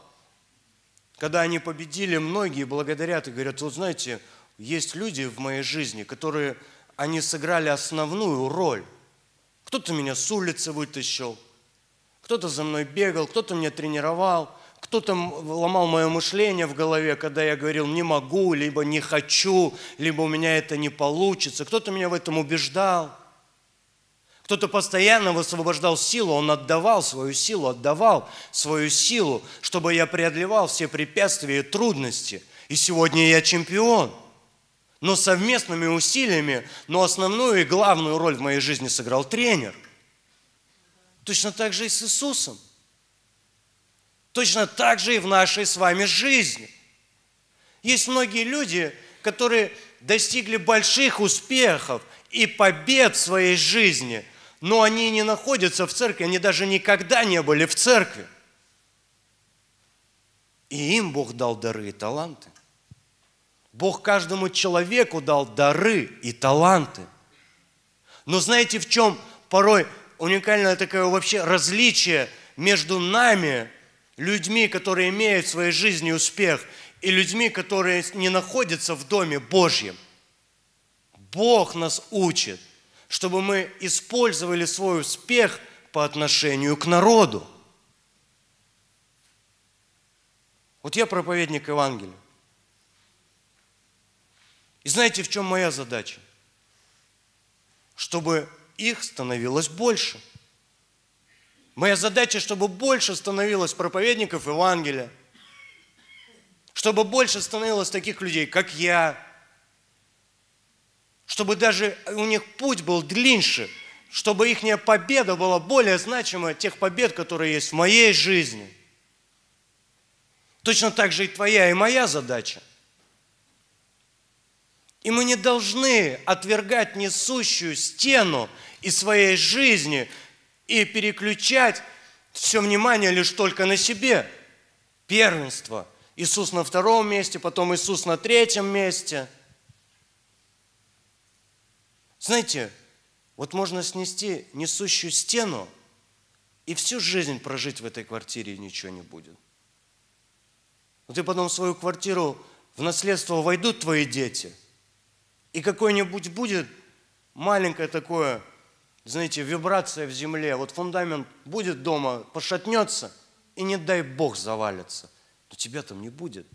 когда они победили, многие благодарят и говорят, вот знаете, есть люди в моей жизни, которые, они сыграли основную роль. Кто-то меня с улицы вытащил, кто-то за мной бегал, кто-то меня тренировал, кто-то ломал мое мышление в голове, когда я говорил «не могу», либо «не хочу», либо «у меня это не получится». Кто-то меня в этом убеждал. Кто-то постоянно высвобождал силу, он отдавал свою силу, чтобы я преодолевал все препятствия и трудности. И сегодня я чемпион. Но совместными усилиями, но основную и главную роль в моей жизни сыграл тренер. Точно так же и с Иисусом. Точно так же и в нашей с вами жизни. Есть многие люди, которые достигли больших успехов и побед в своей жизни, но они не находятся в церкви, они даже никогда не были в церкви. И им Бог дал дары и таланты. Бог каждому человеку дал дары и таланты. Но знаете, в чем порой уникальное такое вообще различие между нами, людьми, которые имеют в своей жизни успех, и людьми, которые не находятся в Доме Божьем? Бог нас учит, чтобы мы использовали свой успех по отношению к народу. Вот я проповедник Евангелия. И знаете, в чем моя задача? Чтобы их становилось больше. Моя задача, чтобы больше становилось проповедников Евангелия, чтобы больше становилось таких людей, как я, чтобы даже у них путь был длиннее, чтобы их победа была более значима тех побед, которые есть в моей жизни. Точно так же и твоя, и моя задача. И мы не должны отвергать несущую стену из своей жизни и переключать все внимание лишь только на себе. Первенство. Иисус на 2-м месте, потом Иисус на 3-м месте. Знаете, вот можно снести несущую стену и всю жизнь прожить в этой квартире, и ничего не будет. Вот и потом в свою квартиру в наследство войдут твои дети, и какой-нибудь будет маленькое такое, знаете, вибрация в земле. Вот фундамент будет дома, пошатнется, и не дай Бог завалится. Но тебя там не будет.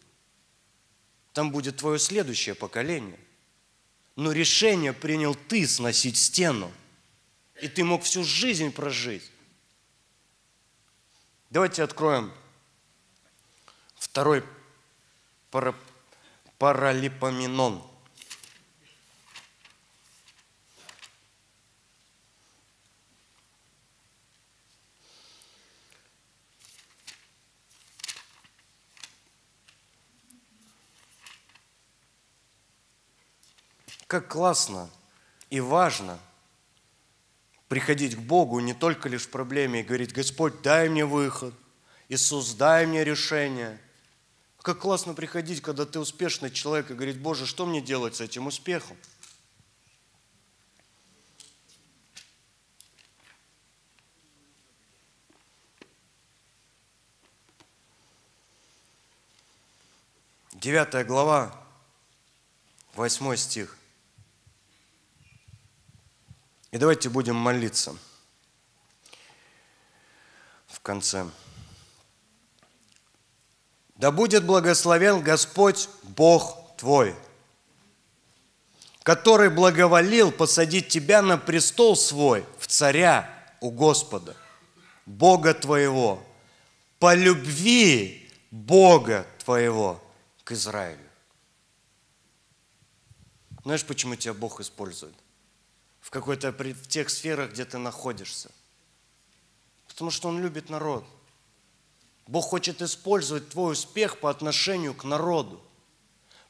Там будет твое следующее поколение. Но решение принял ты сносить стену. И ты мог всю жизнь прожить. Давайте откроем 2 Паралипоменон. Как классно и важно приходить к Богу не только лишь в проблеме и говорить, Господь, дай мне выход, Иисус, дай мне решение. Как классно приходить, когда ты успешный человек, и говорить, Боже, что мне делать с этим успехом? Девятая глава. 8 стих. И давайте будем молиться в конце. Да будет благословен Господь Бог твой, который благоволил посадить тебя на престол свой в царя у Господа, Бога твоего, по любви Бога твоего к Израилю. Знаешь, почему тебя Бог использует? В какой-то, в тех сферах, где ты находишься. Потому что Он любит народ. Бог хочет использовать твой успех по отношению к народу,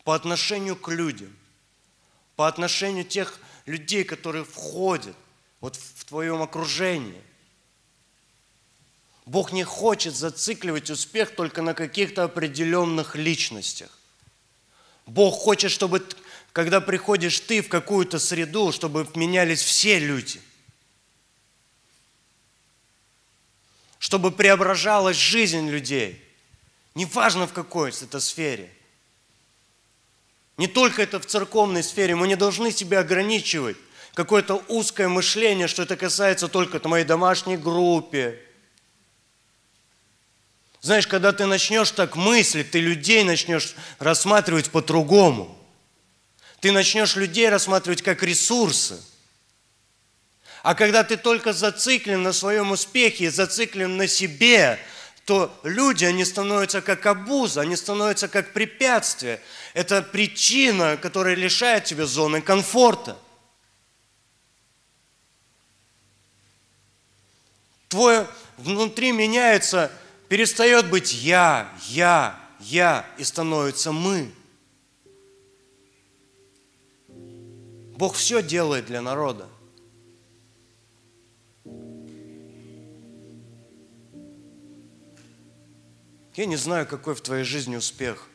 по отношению к людям, по отношению тех людей, которые входят вот в твоем окружении. Бог не хочет зацикливать успех только на каких-то определенных личностях. Бог хочет, чтобы, когда приходишь ты в какую-то среду, чтобы менялись все люди. Чтобы преображалась жизнь людей. Неважно, в какой это сфере. Не только это в церковной сфере. Мы не должны себя ограничивать. Какое-то узкое мышление, что это касается только моей домашней группе. Знаешь, когда ты начнешь так мыслить, ты людей начнешь рассматривать по-другому. Ты начнешь людей рассматривать как ресурсы. А когда ты только зациклен на своем успехе, зациклен на себе, то люди, они становятся как обуза, они становятся как препятствие. Это причина, которая лишает тебя зоны комфорта. Твое внутри меняется, перестает быть я, и становится мы. Бог все делает для народа. Я не знаю, какой в твоей жизни успех,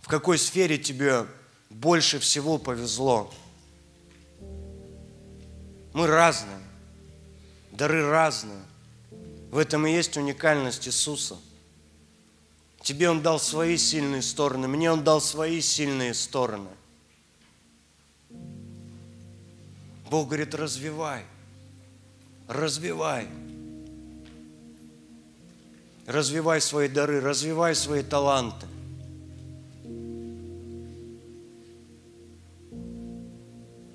в какой сфере тебе больше всего повезло. Мы разные, дары разные. В этом и есть уникальность Иисуса. Тебе Он дал свои сильные стороны, мне Он дал свои сильные стороны. Бог говорит, развивай свои дары, развивай свои таланты.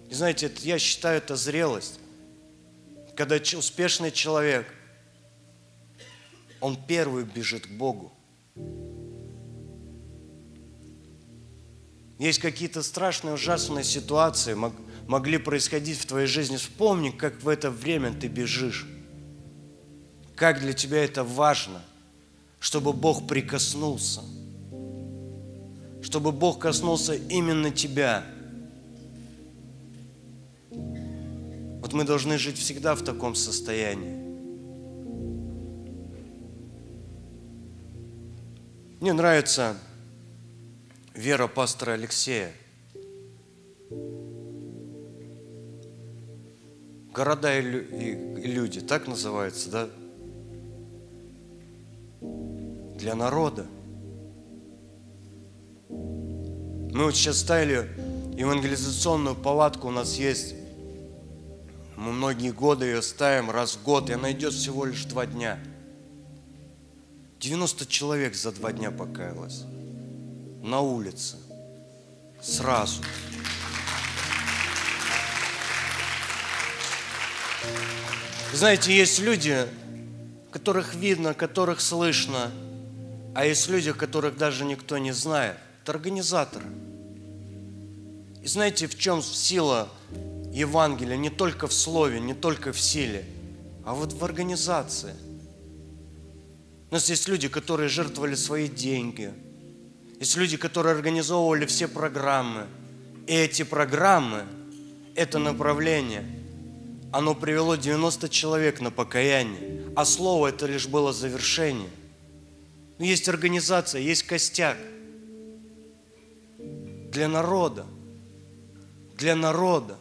И знаете, я считаю, это зрелость, когда успешный человек, он первый бежит к Богу. Есть какие-то страшные, ужасные ситуации, могли происходить в твоей жизни. Вспомни, как в это время ты бежишь. Как для тебя это важно, чтобы Бог прикоснулся, чтобы Бог коснулся именно тебя. Вот мы должны жить всегда в таком состоянии. Мне нравится вера пастора Алексея. Города и люди, так называется, да? Для народа. Мы вот сейчас ставили евангелизационную палатку, у нас есть, мы многие годы ее ставим, раз в год, и она идет всего лишь 2 дня. 90 человек за 2 дня покаялось. На улице. Сразу. Знаете, есть люди, которых видно, которых слышно, а есть люди, которых даже никто не знает. Это организаторы. И знаете, в чем сила Евангелия? Не только в слове, не только в силе, а вот в организации. У нас есть люди, которые жертвовали свои деньги. Есть люди, которые организовывали все программы. И эти программы, это направление, оно привело 90 человек на покаяние. А слово это лишь было завершение. Но есть организация, есть костяк. Для народа. Для народа.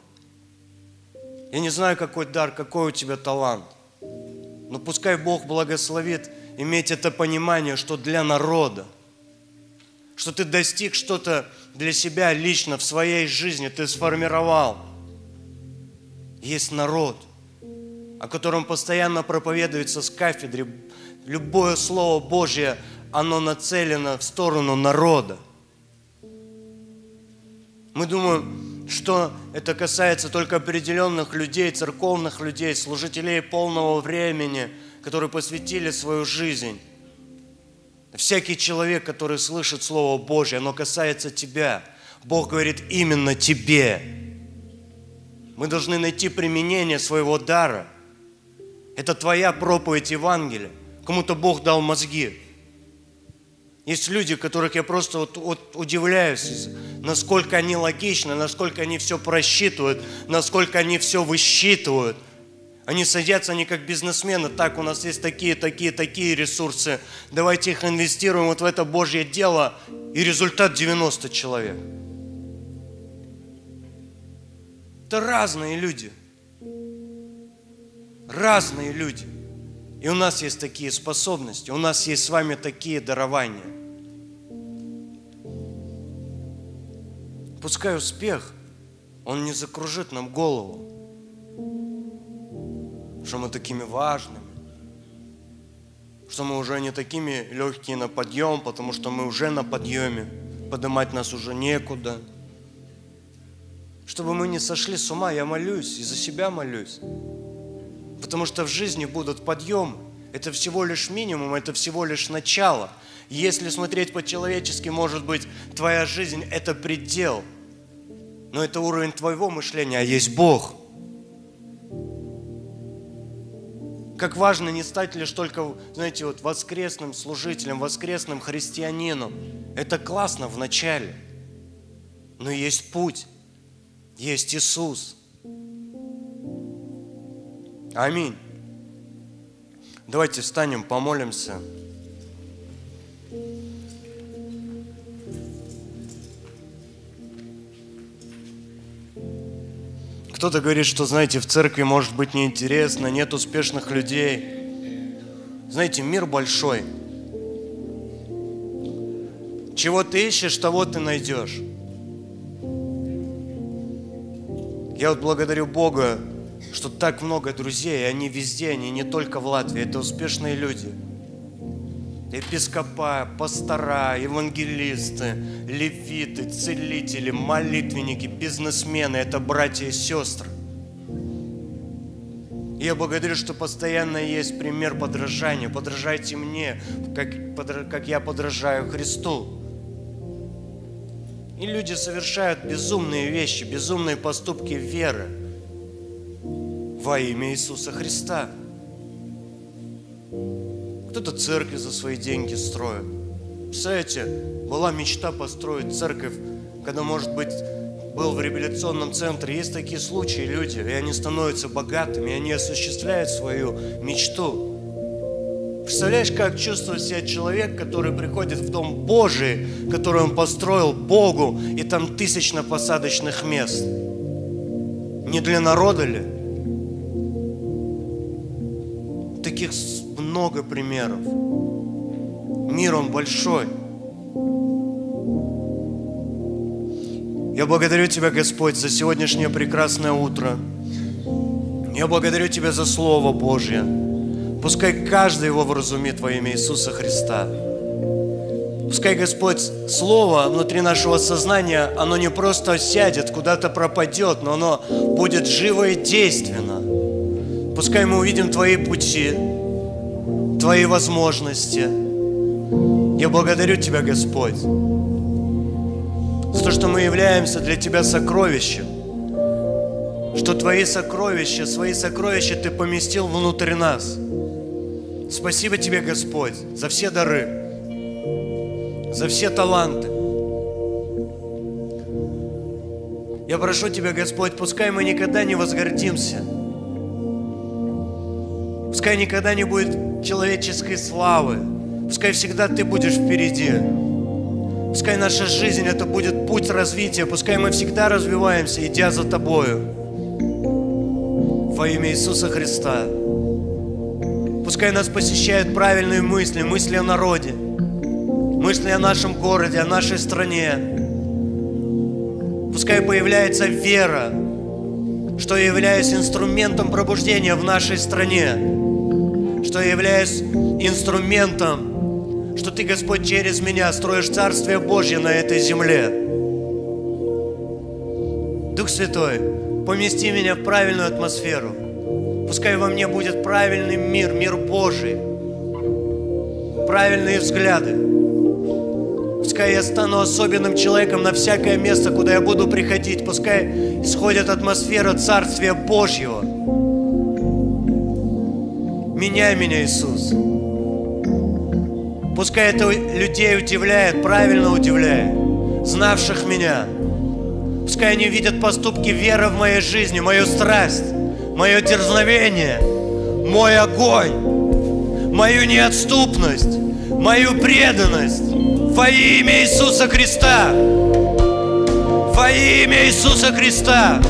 Я не знаю, какой дар, какой у тебя талант. Но пускай Бог благословит иметь это понимание, что для народа, что ты достиг что-то для себя лично в своей жизни, ты сформировал. Есть народ, о котором постоянно проповедуется с кафедры. Любое слово Божье, оно нацелено в сторону народа. Мы думаем, что это касается только определенных людей, церковных людей, служителей полного времени, которые посвятили свою жизнь. Всякий человек, который слышит Слово Божье, оно касается тебя. Бог говорит именно тебе. Мы должны найти применение своего дара. Это твоя проповедь Евангелия. Кому-то Бог дал мозги. Есть люди, которых я просто удивляюсь, насколько они логичны, насколько они все просчитывают, насколько они все высчитывают. Они садятся, они как бизнесмены. Так, у нас есть такие, такие, такие ресурсы. Давайте их инвестируем вот в это Божье дело. И результат 90 человек. Это разные люди. Разные люди. И у нас есть такие способности. У нас есть с вами такие дарования. Пускай успех, он не закружит нам голову, что мы такими важными, что мы уже не такими легкие на подъем, потому что мы уже на подъеме, поднимать нас уже некуда. Чтобы мы не сошли с ума, я молюсь, и за себя молюсь, потому что в жизни будут подъемы. Это всего лишь минимум, это всего лишь начало. Если смотреть по-человечески, может быть, твоя жизнь – это предел, но это уровень твоего мышления, а есть Бог. Как важно не стать лишь только, знаете, вот воскресным служителем, воскресным христианином. Это классно в начале, но есть путь, есть Иисус. Аминь. Давайте встанем, помолимся. Кто-то говорит, что, знаете, в церкви может быть неинтересно, нет успешных людей. Знаете, мир большой. Чего ты ищешь, того ты найдешь. Я вот благодарю Бога, что так много друзей, и они везде, они не только в Латвии, это успешные люди. Епископа, пастора, евангелисты, левиты, целители, молитвенники, бизнесмены – это братья и сестры. Я благодарю, что постоянно есть пример подражания. Подражайте мне, как я подражаю Христу. И люди совершают безумные вещи, безумные поступки веры во имя Иисуса Христа. Кто-то церкви за свои деньги строит. Представляете, была мечта построить церковь, когда, может быть, был в реабилитационном центре. Есть такие случаи, люди, и они становятся богатыми, и они осуществляют свою мечту. Представляешь, как чувствует себя человек, который приходит в дом Божий, который он построил Богу, и там тысячно-посадочных мест. Не для народа ли? Таких много примеров. Мир, он большой. Я благодарю Тебя, Господь, за сегодняшнее прекрасное утро. Я благодарю Тебя за Слово Божье. Пускай каждый его вразумит во имя Иисуса Христа. Пускай, Господь, Слово внутри нашего сознания, оно не просто сядет, куда-то пропадет, но оно будет живо и действенно. Пускай мы увидим Твои пути, Твои возможности. Я благодарю Тебя, Господь, за то, что мы являемся для Тебя сокровищем, что Твои сокровища, свои сокровища Ты поместил внутрь нас. Спасибо Тебе, Господь, за все дары, за все таланты. Я прошу Тебя, Господь, пускай мы никогда не возгордимся, пускай никогда не будет человеческой славы. Пускай всегда Ты будешь впереди. Пускай наша жизнь – это будет путь развития. Пускай мы всегда развиваемся, идя за Тобою. Во имя Иисуса Христа. Пускай нас посещают правильные мысли, мысли о народе, мысли о нашем городе, о нашей стране. Пускай появляется вера, что я являюсь инструментом пробуждения в нашей стране, что я являюсь инструментом, что Ты, Господь, через меня строишь Царствие Божье на этой земле. Дух Святой, помести меня в правильную атмосферу. Пускай во мне будет правильный мир, мир Божий, правильные взгляды. Пускай я стану особенным человеком на всякое место, куда я буду приходить. Пускай исходит атмосфера Царствия Божьего. Меняй меня, Иисус. Пускай это людей удивляет, правильно удивляет, знавших меня. Пускай они видят поступки веры в моей жизни, мою страсть, мое дерзновение, мой огонь, мою неотступность, мою преданность. Во имя Иисуса Христа! Во имя Иисуса Христа!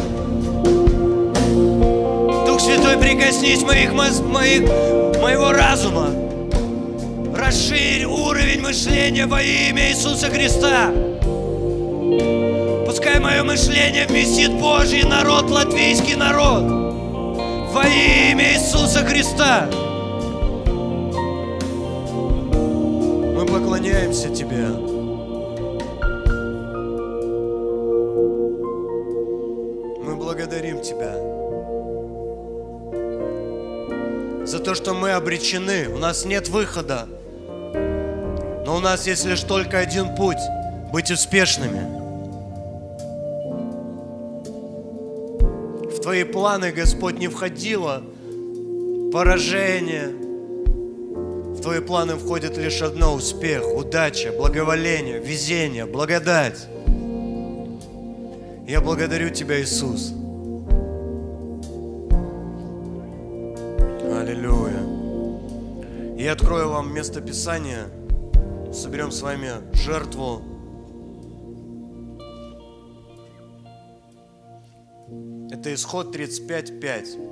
Дух Святой, прикоснись моего разума. Расширь уровень мышления во имя Иисуса Христа. Пускай мое мышление вместит Божий народ, латвийский народ. Во имя Иисуса Христа! Мы поклоняемся Тебе. Мы благодарим Тебя за то, что мы обречены. У нас нет выхода. Но у нас есть лишь только один путь – быть успешными. В Твои планы, Господь, не входило поражение. В Твои планы входит лишь одно – успех, удача, благоволение, везение, благодать. Я благодарю Тебя, Иисус. Аллилуйя. Я открою вам место Писания. Соберем с вами жертву. Это Исход 35:5.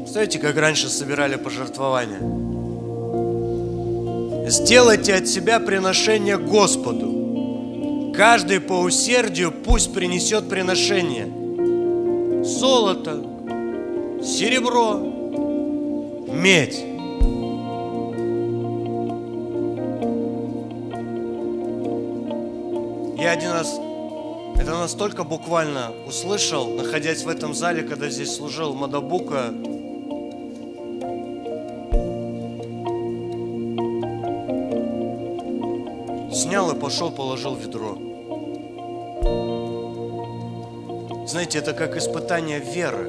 Представляете, как раньше собирали пожертвования? «Сделайте от себя приношение Господу. Каждый по усердию пусть принесет приношение. Золото, серебро, медь». Я один раз это настолько буквально услышал, находясь в этом зале, когда здесь служил Мадабука. Снял и пошел, положил ведро. Знаете, это как испытание веры.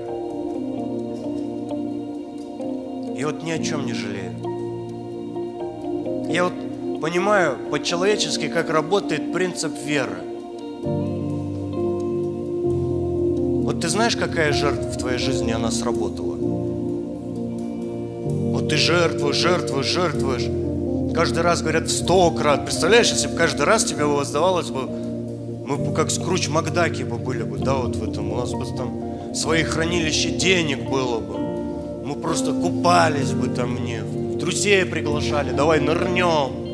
И вот ни о чем не жалею. Я вот понимаю по-человечески, как работает принцип веры. Вот ты знаешь, какая жертва в твоей жизни, она сработала? Вот ты жертвуешь, жертвуешь, жертвуешь. Каждый раз говорят в 100 крат. Представляешь, если бы каждый раз тебе воздавалось бы, мы бы как Скрудж Макдаки бы были бы, да, вот в этом. У нас бы там свои хранилища денег было бы. Мы просто купались бы там мне, друзей приглашали, давай нырнем.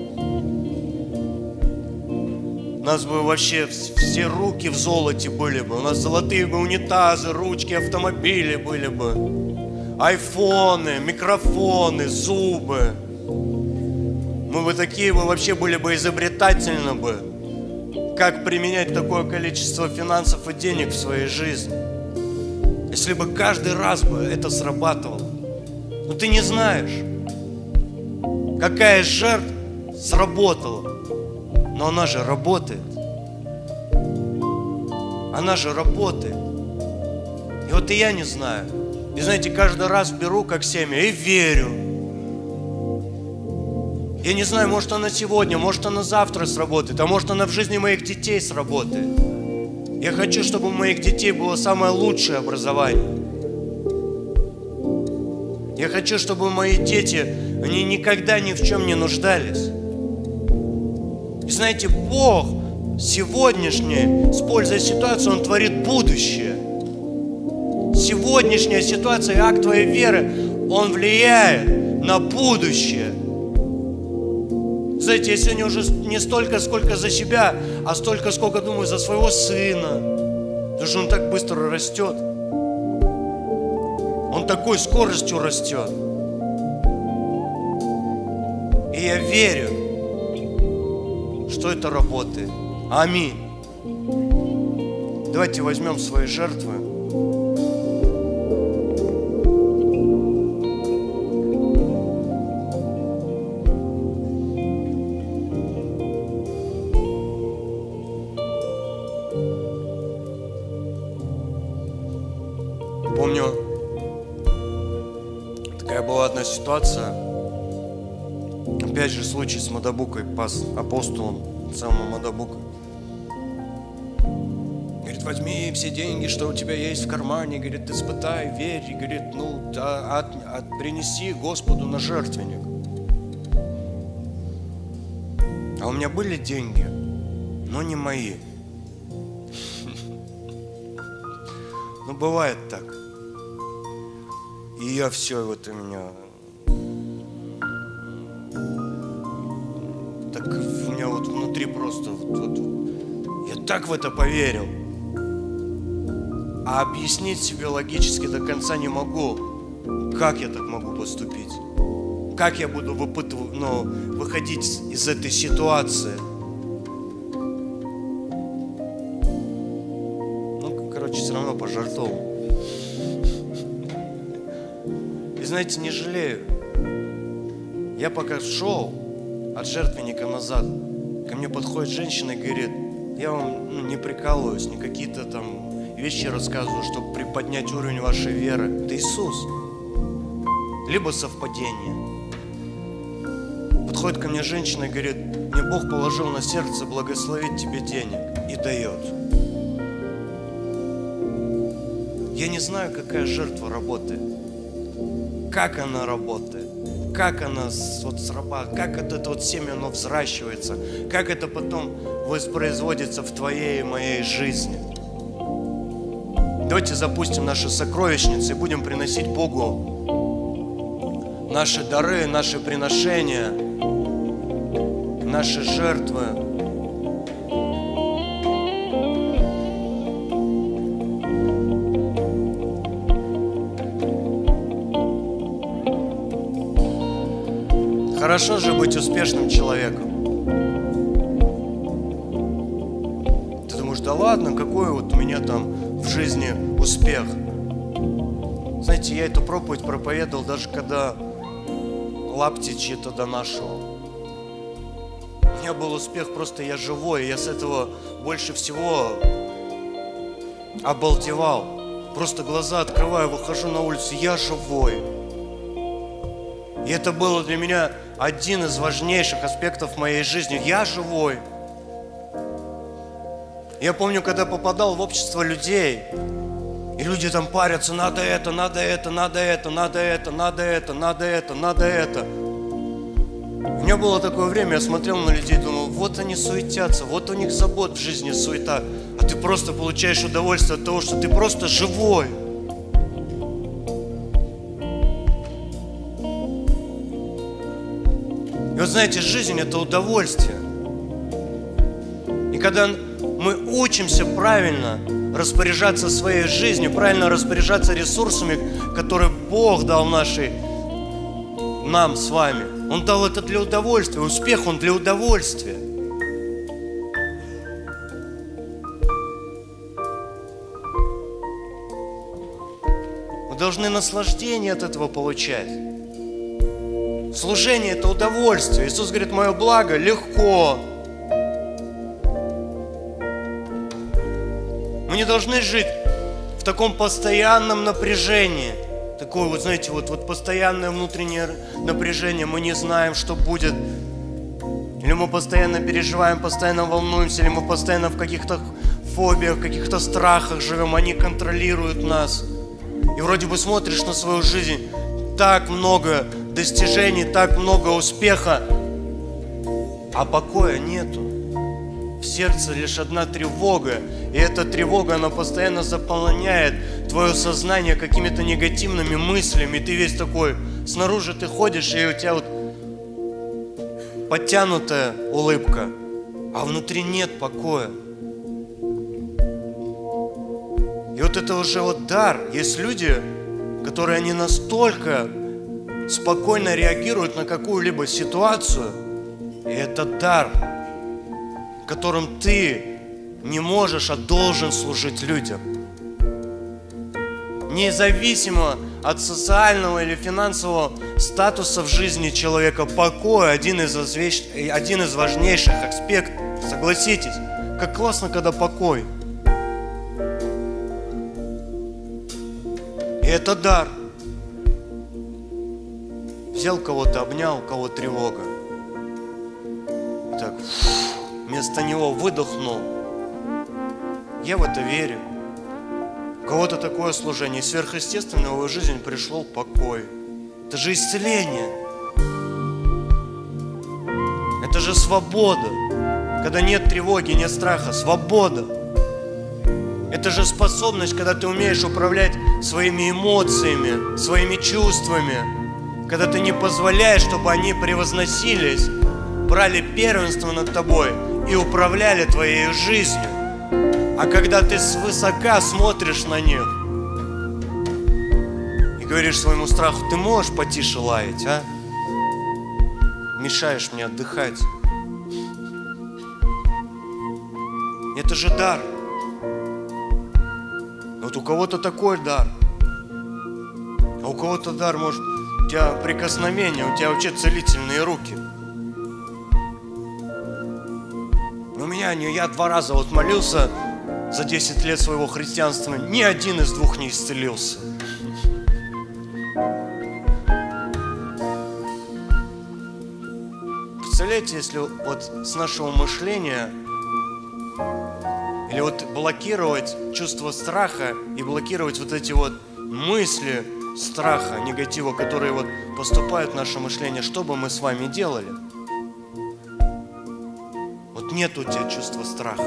Нас бы вообще все руки в золоте были бы, у нас золотые бы унитазы, ручки, автомобили были бы, айфоны, микрофоны, зубы. Мы бы такие бы вообще были бы изобретательны бы, как применять такое количество финансов и денег в своей жизни. Если бы каждый раз бы это срабатывало. Но ты не знаешь, какая жертва сработала, но она же работает. Она же работает. И вот и я не знаю. И знаете, каждый раз беру как семя и верю. Я не знаю, может она сегодня, может она завтра сработает, а может она в жизни моих детей сработает. Я хочу, чтобы у моих детей было самое лучшее образование. Я хочу, чтобы мои дети, они никогда ни в чем не нуждались. И знаете, Бог сегодняшний, используя ситуацию, Он творит будущее. Сегодняшняя ситуация и акт твоей веры, он влияет на будущее. Знаете, я сегодня уже не столько, сколько за себя, а столько, сколько думаю за своего сына. Потому что он так быстро растет. Он такой скоростью растет. И я верю, что это работает. Аминь. Давайте возьмем свои жертвы. Помню, такая была одна ситуация. Опять же, случай с Мадабукой, апостолом, самым Мадабукой. Возьми все деньги, что у тебя есть в кармане, говорит, испытай, верь, говорит, ну, да, принеси Господу на жертвенник. А у меня были деньги, но не мои. Ну, бывает так. И я все, вот у меня... Так у меня вот внутри просто... Я так в это поверил. А объяснить себе логически до конца не могу, как я так могу поступить, как я буду выходить из этой ситуации. Ну, короче, все равно пожертвовал. И знаете, не жалею. Я пока шел от жертвенника назад, ко мне подходит женщина и говорит, я вам не прикалываюсь, не какие-то там... вещи рассказываю, чтобы приподнять уровень вашей веры. Это Иисус. Либо совпадение. Подходит ко мне женщина и говорит, мне Бог положил на сердце благословить тебе денег. И дает. Я не знаю, какая жертва работает. Как она работает. Как она вот срабатывает. Как это вот семя, оно взращивается. Как это потом воспроизводится в твоей и моей жизни. Давайте запустим наши сокровищницы и будем приносить Богу наши дары, наши приношения, наши жертвы. Хорошо же быть успешным человеком. Ты думаешь, да ладно, какой вот у меня там... в жизни успех. Знаете, я эту проповедь проповедовал, даже когда лапти чьи-то донашивал. У меня был успех, просто я живой, я с этого больше всего обалдевал. Просто глаза открываю, выхожу на улицу, я живой. И это было для меня один из важнейших аспектов моей жизни. Я живой. Я помню, когда попадал в общество людей, и люди там парятся, надо это, надо это, надо это, надо это, надо это, надо это, надо это. У меня было такое время, я смотрел на людей, думал, вот они суетятся, вот у них забот в жизни, суета, а ты просто получаешь удовольствие от того, что ты просто живой. И вот знаете, жизнь – это удовольствие. И когда... мы учимся правильно распоряжаться своей жизнью, правильно распоряжаться ресурсами, которые Бог дал нам с вами. Он дал это для удовольствия, успех он для удовольствия. Мы должны наслаждение от этого получать. Служение – это удовольствие. Иисус говорит, мое благо легко. Мы не должны жить в таком постоянном напряжении. Такое вот, знаете, вот постоянное внутреннее напряжение. Мы не знаем, что будет. Или мы постоянно переживаем, постоянно волнуемся, или мы постоянно в каких-то фобиях, в каких-то страхах живем. Они контролируют нас. И вроде бы смотришь на свою жизнь. Так много достижений, так много успеха. А покоя нету. В сердце лишь одна тревога. И эта тревога, она постоянно заполняет твое сознание какими-то негативными мыслями. Ты весь такой, снаружи ты ходишь, и у тебя вот подтянутая улыбка, а внутри нет покоя. И вот это уже вот дар. Есть люди, которые они настолько спокойно реагируют на какую-либо ситуацию, и это дар, которым ты не можешь, а должен служить людям. Независимо от социального или финансового статуса в жизни человека, покой – один из важнейших аспектов. Согласитесь, как классно, когда покой. И это дар. Взял кого-то, обнял, кого тревога. Так, вместо него выдохнул. Я в это верю. У кого-то такое служение. Сверхъестественно, в его жизнь пришел покой. Это же исцеление. Это же свобода. Когда нет тревоги, нет страха. Свобода. Это же способность, когда ты умеешь управлять своими эмоциями, своими чувствами. Когда ты не позволяешь, чтобы они превозносились, брали первенство над тобой и управляли твоей жизнью. А когда ты свысока смотришь на них и говоришь своему страху: ты можешь потише лаять, а? Мешаешь мне отдыхать. Это же дар. Вот у кого-то такой дар. А у кого-то дар, может, у тебя прикосновение, у тебя вообще целительные руки. У меня, я 2 раза вот молился за 10 лет своего христианства, ни один из 2 не исцелился. Представляете, если вот с нашего мышления или вот блокировать чувство страха и блокировать вот эти вот мысли страха, негатива, которые вот поступают в наше мышление, что бы мы с вами делали? Вот нет у тебя чувства страха.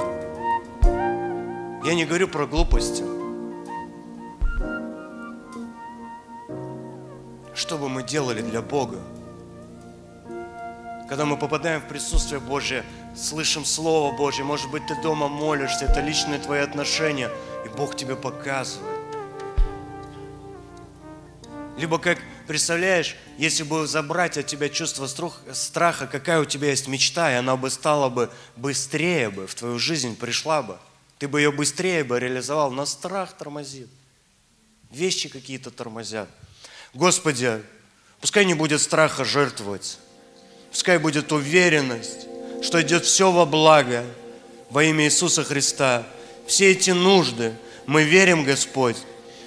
Я не говорю про глупости. Что бы мы делали для Бога? Когда мы попадаем в присутствие Божие, слышим Слово Божье, может быть, ты дома молишься, это личные твои отношения, и Бог тебе показывает. Либо, как представляешь, если бы забрать от тебя чувство страха, какая у тебя есть мечта, и она бы стала бы быстрее бы в твою жизнь пришла бы. Ты бы ее быстрее бы реализовал, но страх тормозит. Вещи какие-то тормозят. Господи, пускай не будет страха жертвовать. Пускай будет уверенность, что идет все во благо во имя Иисуса Христа. Все эти нужды мы верим, Господь,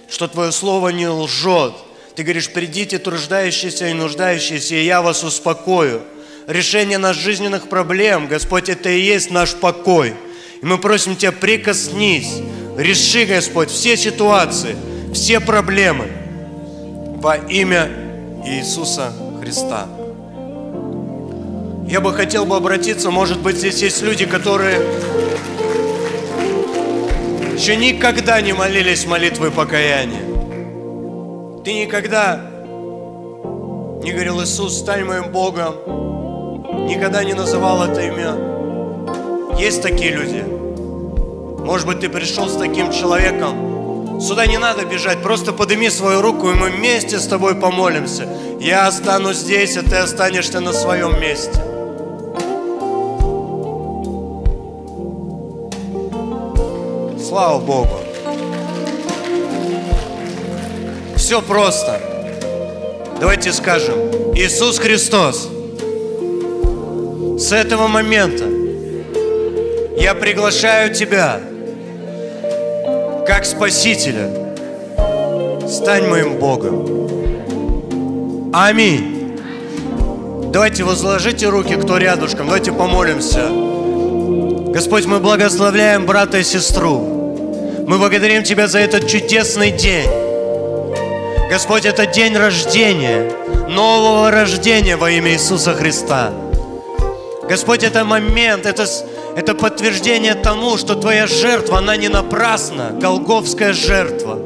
что Твое Слово не лжет. Ты говоришь: придите, труждающиеся и нуждающиеся, и я вас успокою. Решение наших жизненных проблем, Господь, это и есть наш покой. И мы просим Тебя: прикоснись, реши, Господь, все ситуации, все проблемы во имя Иисуса Христа. Я бы хотел бы обратиться, может быть, здесь есть люди, которые еще никогда не молились молитвой покаяния. Ты никогда не говорил: Иисус, стань моим Богом, никогда не называл это имя. Есть такие люди. Может быть, ты пришел с таким человеком. Сюда не надо бежать. Просто подними свою руку, и мы вместе с тобой помолимся. Я останусь здесь, а ты останешься на своем месте. Слава Богу. Все просто. Давайте скажем: Иисус Христос, с этого момента я приглашаю Тебя как Спасителя. Стань моим Богом. Аминь. Давайте возложите руки, кто рядышком. Давайте помолимся. Господь, мы благословляем брата и сестру. Мы благодарим Тебя за этот чудесный день. Господь, это день рождения, нового рождения во имя Иисуса Христа. Господь, это момент, это подтверждение тому, что Твоя жертва, она не напрасна, Голгофская жертва,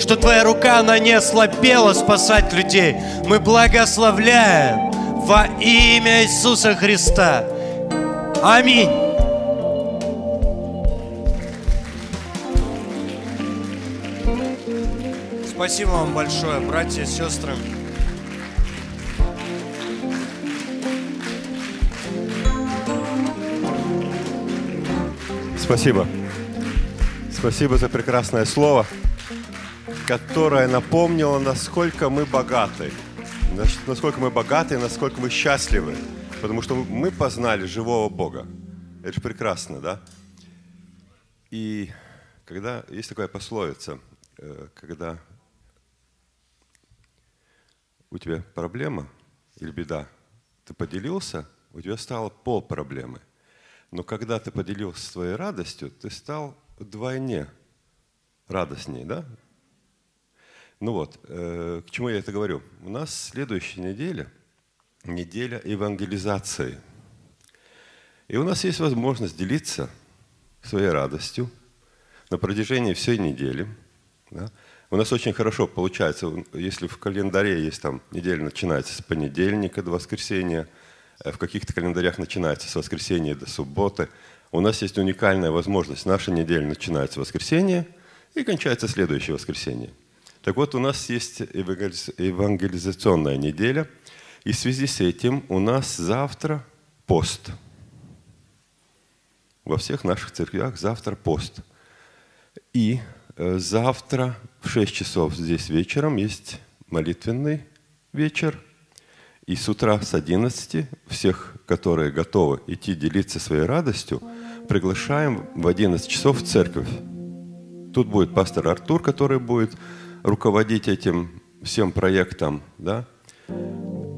что Твоя рука, она не ослабела спасать людей. Мы благословляем во имя Иисуса Христа. Аминь. Спасибо вам большое, братья и сестры. Спасибо. Спасибо за прекрасное слово, которое напомнило, насколько мы богаты. Насколько мы богаты, насколько мы счастливы. Потому что мы познали живого Бога. Это же прекрасно, да? И когда есть такая пословица, когда у тебя проблема или беда, ты поделился, у тебя стало полпроблемы. Но когда ты поделился своей радостью, ты стал вдвойне радостней, да? Ну вот, к чему я это говорю. У нас следующая неделя, неделя евангелизации. И у нас есть возможность делиться своей радостью на протяжении всей недели. Да? У нас очень хорошо получается, если в календаре есть там неделя начинается с понедельника до воскресенья, в каких-то календарях начинается с воскресенья до субботы. У нас есть уникальная возможность. Наша неделя начинается в воскресенье и кончается следующее воскресенье. Так вот, у нас есть евангелизационная неделя. И в связи с этим у нас завтра пост. Во всех наших церквях завтра пост. И завтра в 6 часов здесь вечером есть молитвенный вечер. И с утра с 11 всех, которые готовы идти делиться своей радостью, приглашаем в 11 часов в церковь. Тут будет пастор Артур, который будет руководить этим всем проектом. Да?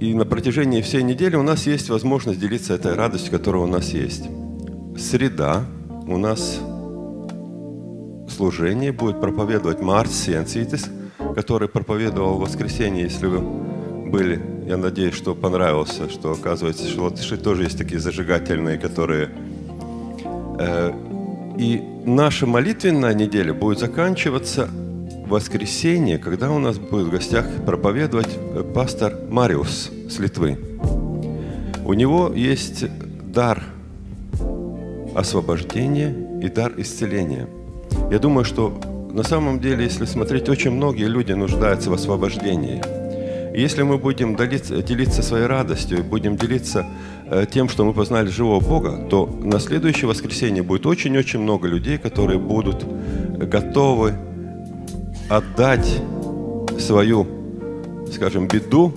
И на протяжении всей недели у нас есть возможность делиться этой радостью, которая у нас есть. Среда у нас служение будет проповедовать Марс Сенситис, который проповедовал в воскресенье, если вы были. Я надеюсь, что понравился, что, оказывается, что латыши тоже есть такие зажигательные, которые... И наша молитвенная неделя будет заканчиваться в воскресенье, когда у нас будет в гостях проповедовать пастор Мариус с Литвы. У него есть дар освобождения и дар исцеления. Я думаю, что на самом деле, если смотреть, очень многие люди нуждаются в освобождении. Если мы будем делиться своей радостью, будем делиться тем, что мы познали живого Бога, то на следующее воскресенье будет очень-очень много людей, которые будут готовы отдать свою, скажем, беду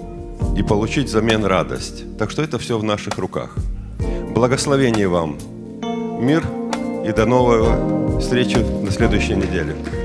и получить взамен радость. Так что это все в наших руках. Благословение вам, мир и до новой встречи на следующей неделе.